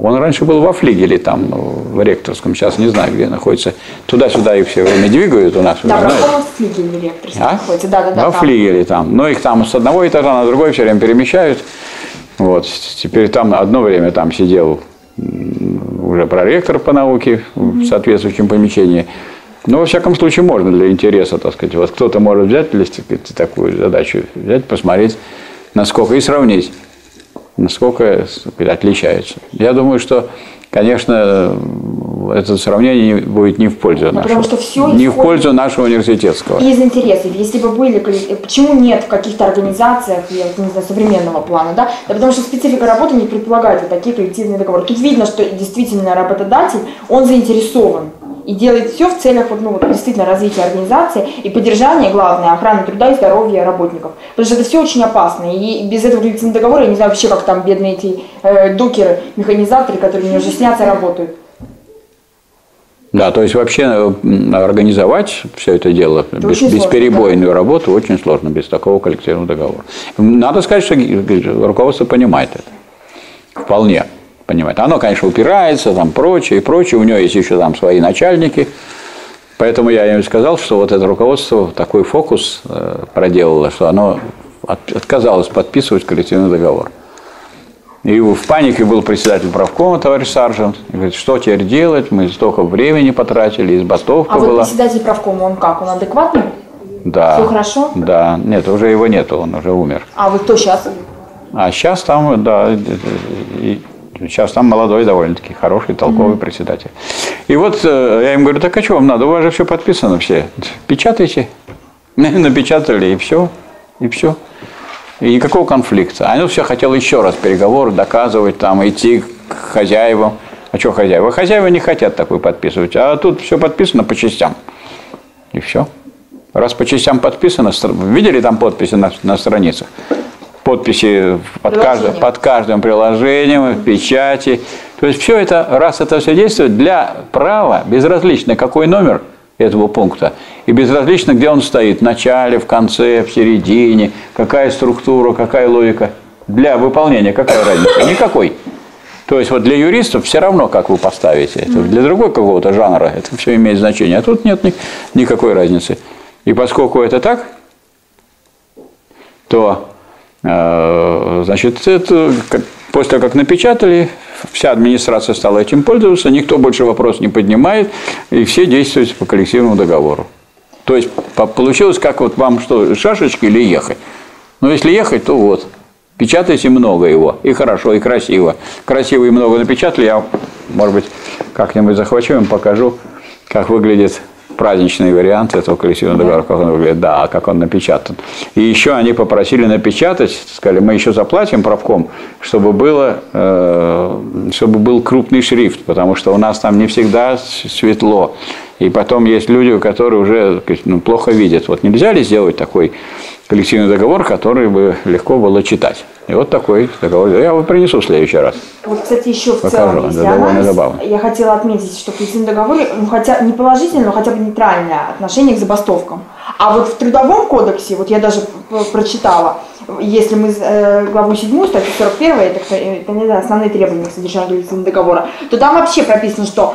Он раньше был во флигеле, там, в ректорском, сейчас не знаю, где находится. Туда-сюда их все время двигают у нас. Да, в флигеле ректорском находится, да. Во флигеле там. Но их там с одного этажа на другой все время перемещают. Вот, теперь там одно время там сидел уже проректор по науке в соответствующем помещении. Но, во всяком случае, можно для интереса, так сказать. Вот кто-то может взять такую задачу, взять, посмотреть, насколько, и сравнить. Насколько отличается. Я думаю, что, конечно, это сравнение будет не в пользу нашего. Потому что все не в пользу нашего университетского. Из интересов. Если бы были, почему нет в каких-то организациях, я не знаю, современного плана, да? Да потому что специфика работы не предполагает вот такие коллективные договоры. Тут видно, что действительно работодатель, он заинтересован и делает все в целях действительно развития организации и поддержания, главное, охраны труда и здоровья работников. Потому что это все очень опасно. И без этого коллективного договора, я не знаю вообще, как там бедные эти докеры, механизаторы, которые мне уже снятся, работают. Да, то есть вообще организовать все это дело, бесперебойную работу, очень сложно без такого коллективного договора. Надо сказать, что руководство понимает это. Вполне. Понимает. Оно, конечно, упирается, там прочее и прочее. У него есть еще там свои начальники. Поэтому я им сказал, что вот это руководство такой фокус проделало, что оно отказалось подписывать коллективный договор. И в панике был председатель правкома, товарищ сержант. И говорит, что теперь делать? Мы столько времени потратили, и бастовка была. А вот председатель правкома, он как? Он адекватный? Да. Все хорошо? Да. Нет, уже его нету, он уже умер. А вот кто сейчас? А сейчас там, да... Сейчас там молодой довольно-таки, хороший, толковый председатель. И вот я им говорю, так а что вам надо? У вас же все подписано, все. Печатайте. Напечатали, и все. И все. И никакого конфликта. Они все хотели еще раз переговоры, доказывать, там, идти к хозяевам. А что хозяева? Хозяева не хотят такой подписывать. А тут все подписано по частям. И все. Раз по частям подписано, видели там подписи на страницах? Подписи под каждым приложением, в печати. То есть все это, раз это все действует, для права, безразлично какой номер этого пункта, и безразлично, где он стоит, в начале, в конце, в середине, какая структура, какая логика. Для выполнения какая разница? Никакой. То есть вот для юристов все равно, как вы поставите. Это для другого какого-то жанра это все имеет значение. А тут нет никакой разницы. И поскольку это так, то... Значит, это, после того, как напечатали, вся администрация стала этим пользоваться, никто больше вопрос не поднимает, и все действуют по коллективному договору. То есть, получилось, как вот вам что, шашечки или ехать? Ну, если ехать, то вот, печатайте много его, и хорошо, и красиво. Красиво и много напечатали, я, может быть, как-нибудь захвачу, им покажу, как выглядит... праздничный вариант этого коллективного договора, как он выглядит, да, как он напечатан. И еще они попросили напечатать, сказали, мы еще заплатим правком, чтобы был крупный шрифт, потому что у нас там не всегда светло. И потом есть люди, которые уже плохо видят. Вот нельзя ли сделать такой коллективный договор, который бы легко было читать? И вот такой договор. Я его принесу в следующий раз. Вот, кстати, еще в целом, если анализ, я хотела отметить, что в коллективном договоре, ну, хотя не положительное, но хотя бы нейтральное отношение к забастовкам. А вот в Трудовом кодексе, вот я даже прочитала, если мы главу 7, статью 41, это основные требования к содержанию коллективного договора, то там вообще прописано, что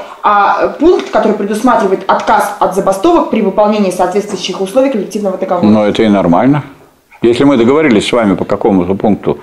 пункт, который предусматривает отказ от забастовок при выполнении соответствующих условий коллективного договора. Но это и нормально. Если мы договорились с вами по какому-то пункту,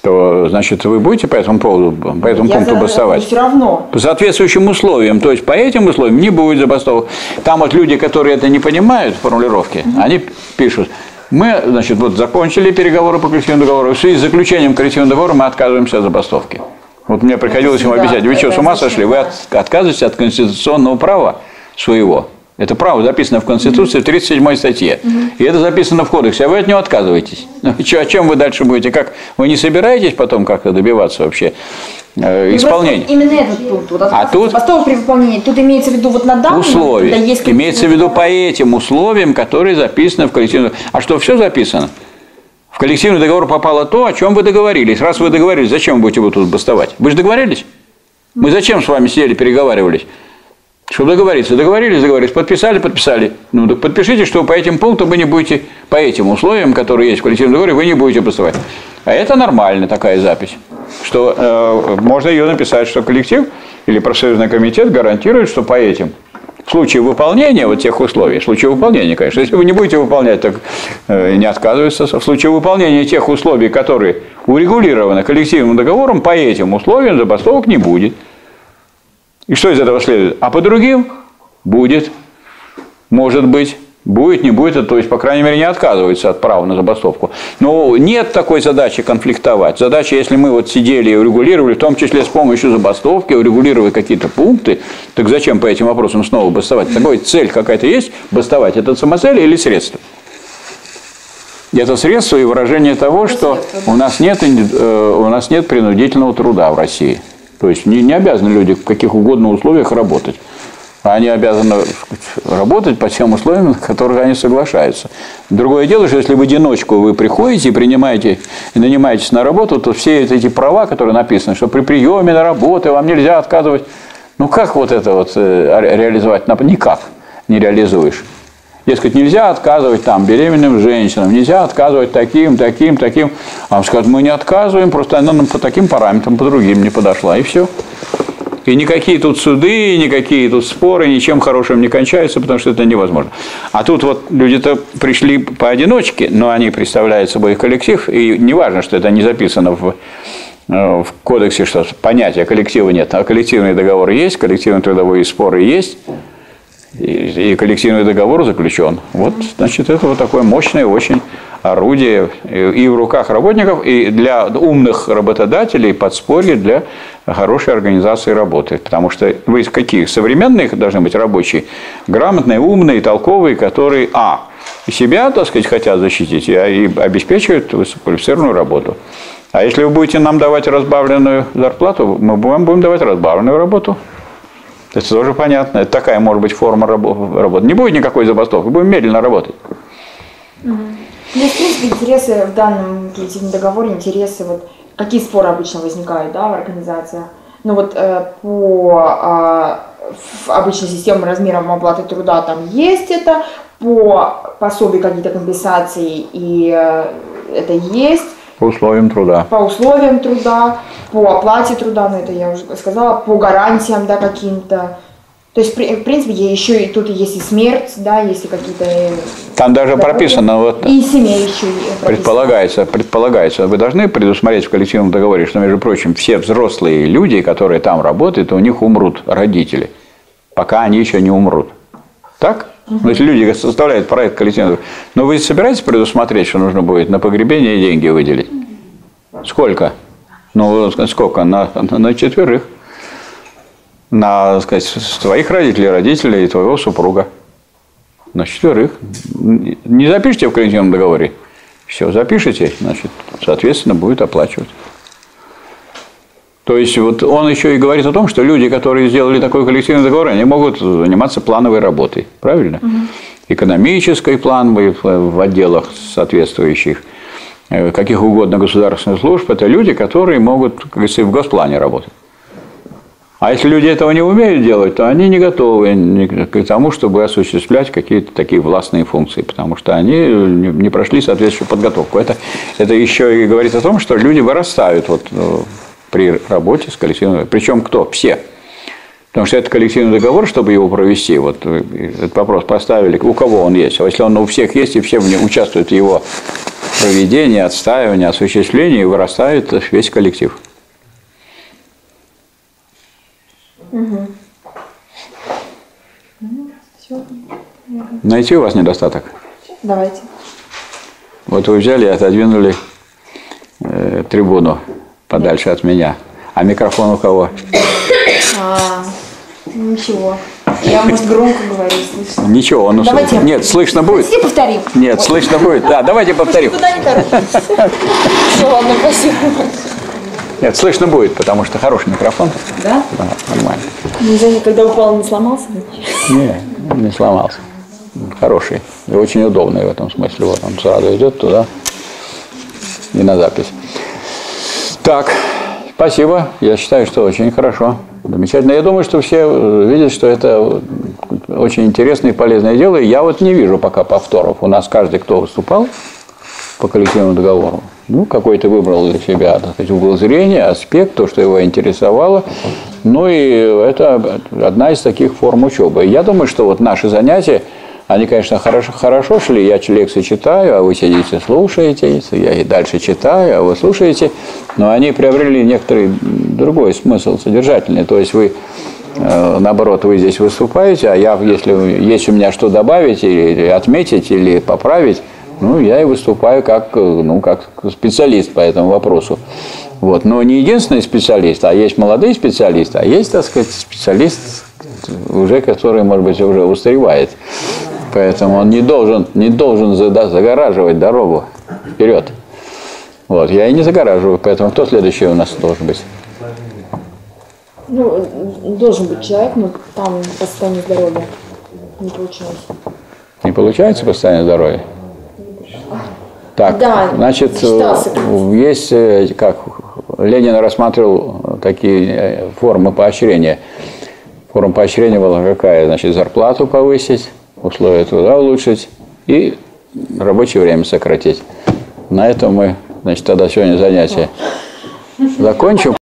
то, значит, вы будете по этому поводу, по этому пункту бастовать? Все равно. По соответствующим условиям. То есть, по этим условиям не будет забастовок. Там вот люди, которые это не понимают в формулировке, они пишут, мы, значит, вот закончили переговоры по коллективному договору, в связи с заключением коллективного договора мы отказываемся от забастовки. Вот мне приходилось им объяснять, вы что, с ума сошли? Вы отказываетесь от конституционного права своего. Это право записано в Конституции в 37 статье. И это записано в кодексе, а вы от него отказываетесь. Ну, о чем вы дальше будете? Как? Вы не собираетесь потом как-то добиваться вообще исполнения? Именно этот пункт. Вот, бастовок при выполнении. Тут имеется в виду вот на данном условии. Имеется в виду по этим условиям, которые записаны в коллективном договоре. А что, все записано? В коллективный договор попало то, о чем вы договорились. Раз вы договорились, зачем вы будете тут бастовать? Вы же договорились? Мы зачем с вами сидели, переговаривались? Чтобы договориться. Договорились, договорились. Подписали, подписали. Ну, так подпишите, что по этим пунктам вы не будете, по этим условиям, которые есть в коллективном договоре, вы не будете бастовать. А это нормально, такая запись. Что можно ее написать, что коллектив или профсоюзный комитет гарантирует, что по этим. В случае выполнения вот тех условий, в случае выполнения, конечно, если вы не будете выполнять, так не отказываются. В случае выполнения тех условий, которые урегулированы коллективным договором, по этим условиям забастовок не будет. И что из этого следует? А по другим будет, может быть, Будет, не будет, то есть, по крайней мере, не отказывается от права на забастовку. Но нет такой задачи конфликтовать. Задача, если мы вот сидели и урегулировали, в том числе с помощью забастовки, урегулировали какие-то пункты, так зачем по этим вопросам снова бастовать? Такой цель какая-то есть? Бастовать – это самоцель или средство? Это средство и выражение того, что у нас нет принудительного труда в России. То есть, не обязаны люди в каких угодно условиях работать. Они обязаны работать по тем условиям, на которые они соглашаются. Другое дело, что если в одиночку вы приходите и принимаете, и нанимаетесь на работу, то все эти права, которые написаны, что при приеме на работу вам нельзя отказывать. Ну, как вот это вот реализовать? Никак не реализуешь. Дескать, нельзя отказывать там беременным женщинам, нельзя отказывать таким, таким, таким. А вам скажут, мы не отказываем, просто она нам по таким параметрам, по другим не подошла, и все. И никакие тут суды, никакие тут споры ничем хорошим не кончаются, потому что это невозможно. А тут вот люди-то пришли поодиночке, но они представляют собой коллектив, и не важно, что это не записано в кодексе, что понятия коллектива нет. А коллективные договоры есть, коллективные трудовые споры есть, и коллективный договор заключен. Вот, значит, это вот такое мощное очень орудие и в руках работников, и для умных работодателей подспорье для хорошей организации работы. Потому что вы какие? Современные должны быть рабочие, грамотные, умные, толковые, которые себя, так сказать, хотят защитить, и обеспечивают высококвалифицированную работу. А если вы будете нам давать разбавленную зарплату, мы вам будем давать разбавленную работу. Это тоже понятно. Это такая, может быть, форма работы. Не будет никакой забастовки, будем медленно работать. Есть, в принципе, интересы в данном коллективном договоре, интересы, вот, какие споры обычно возникают, да, в организациях? Ну вот по обычной системе размерам оплаты труда там есть это, по пособию какие-то компенсации и это есть. По условиям труда. По условиям труда, по оплате труда, ну это я уже сказала, по гарантиям, да, каким-то. То есть, в принципе, еще и тут есть и смерть, да, есть и какие-то... Там даже прописано... Вот, и семья еще прописана. Предполагается. Вы должны предусмотреть в коллективном договоре, что, между прочим, все взрослые люди, которые там работают, у них умрут родители, пока они еще не умрут. Так? Угу. Если люди составляют проект коллективного договора. Но вы собираетесь предусмотреть, что нужно будет на погребение деньги выделить? Сколько? Ну, сколько? На четверых. На, так сказать, своих родителей, родителей твоего супруга. На четверых. Не запишите в коллективном договоре. Все, запишите, значит, соответственно, будет оплачивать. То есть, вот он еще и говорит о том, что люди, которые сделали такой коллективный договор, они могут заниматься плановой работой. Правильно? Угу. Экономической плановой в отделах соответствующих, каких угодно государственных служб. Это люди, которые могут, как говорится, в госплане работать. А если люди этого не умеют делать, то они не готовы к тому, чтобы осуществлять какие-то такие властные функции, потому что они не прошли соответствующую подготовку. Это еще и говорит о том, что люди вырастают вот при работе с коллективным. Причем кто? Все. Потому что это коллективный договор, чтобы его провести. Вот этот вопрос поставили, у кого он есть. А если он у всех есть, и все участвуют в его проведении, отстаивании, осуществлении, вырастает весь коллектив. Угу. Найти у вас недостаток? Давайте. Вот вы взяли и отодвинули трибуну подальше от меня. А микрофон у кого? Ничего. Я, может, громко говорю, слышно? Ничего, он услышал. Нет, слышно будет? Все повторим. Нет, вот. Слышно будет. Да, давайте повторим. Куда не торопитесь. Все, ладно, спасибо. Нет, слышно будет, потому что хороший микрофон. Да? Да, нормально. Женя, когда упал, не сломался? Нет, не сломался. Хороший. И очень удобный в этом смысле. Вот он сразу идет туда и на запись. Так, спасибо. Я считаю, что очень хорошо. Замечательно. Я думаю, что все видят, что это очень интересное и полезное дело. И я вот не вижу пока повторов. У нас каждый, кто выступал по коллективному договору, ну, какой-то выбрал для себя, так сказать, угол зрения, аспект, то, что его интересовало. Ну, и это одна из таких форм учебы. Я думаю, что вот наши занятия, они, конечно, хорошо шли. Я лекции читаю, а вы сидите, слушаете. Я и дальше читаю, а вы слушаете. Но они приобрели некоторый другой смысл содержательный. То есть, вы наоборот, вы здесь выступаете, а я, если есть у меня что добавить, или отметить, или поправить, ну, я и выступаю как, ну, как специалист по этому вопросу. Вот. Но не единственный специалист, а есть молодые специалисты, а есть, так сказать, специалист, уже, который, может быть, уже устаревает. Поэтому он не должен загораживать дорогу вперед. Вот. Я и не загораживаю, поэтому кто следующий у нас должен быть? Ну, должен быть человек, но там по состоянию здоровья не получается. Не получается по состоянию здоровья? Так, да, значит, есть, как Ленин рассматривал такие формы поощрения. Форма поощрения была какая? Значит, зарплату повысить, условия труда улучшить и рабочее время сократить. На этом мы, значит, тогда сегодня занятие закончим.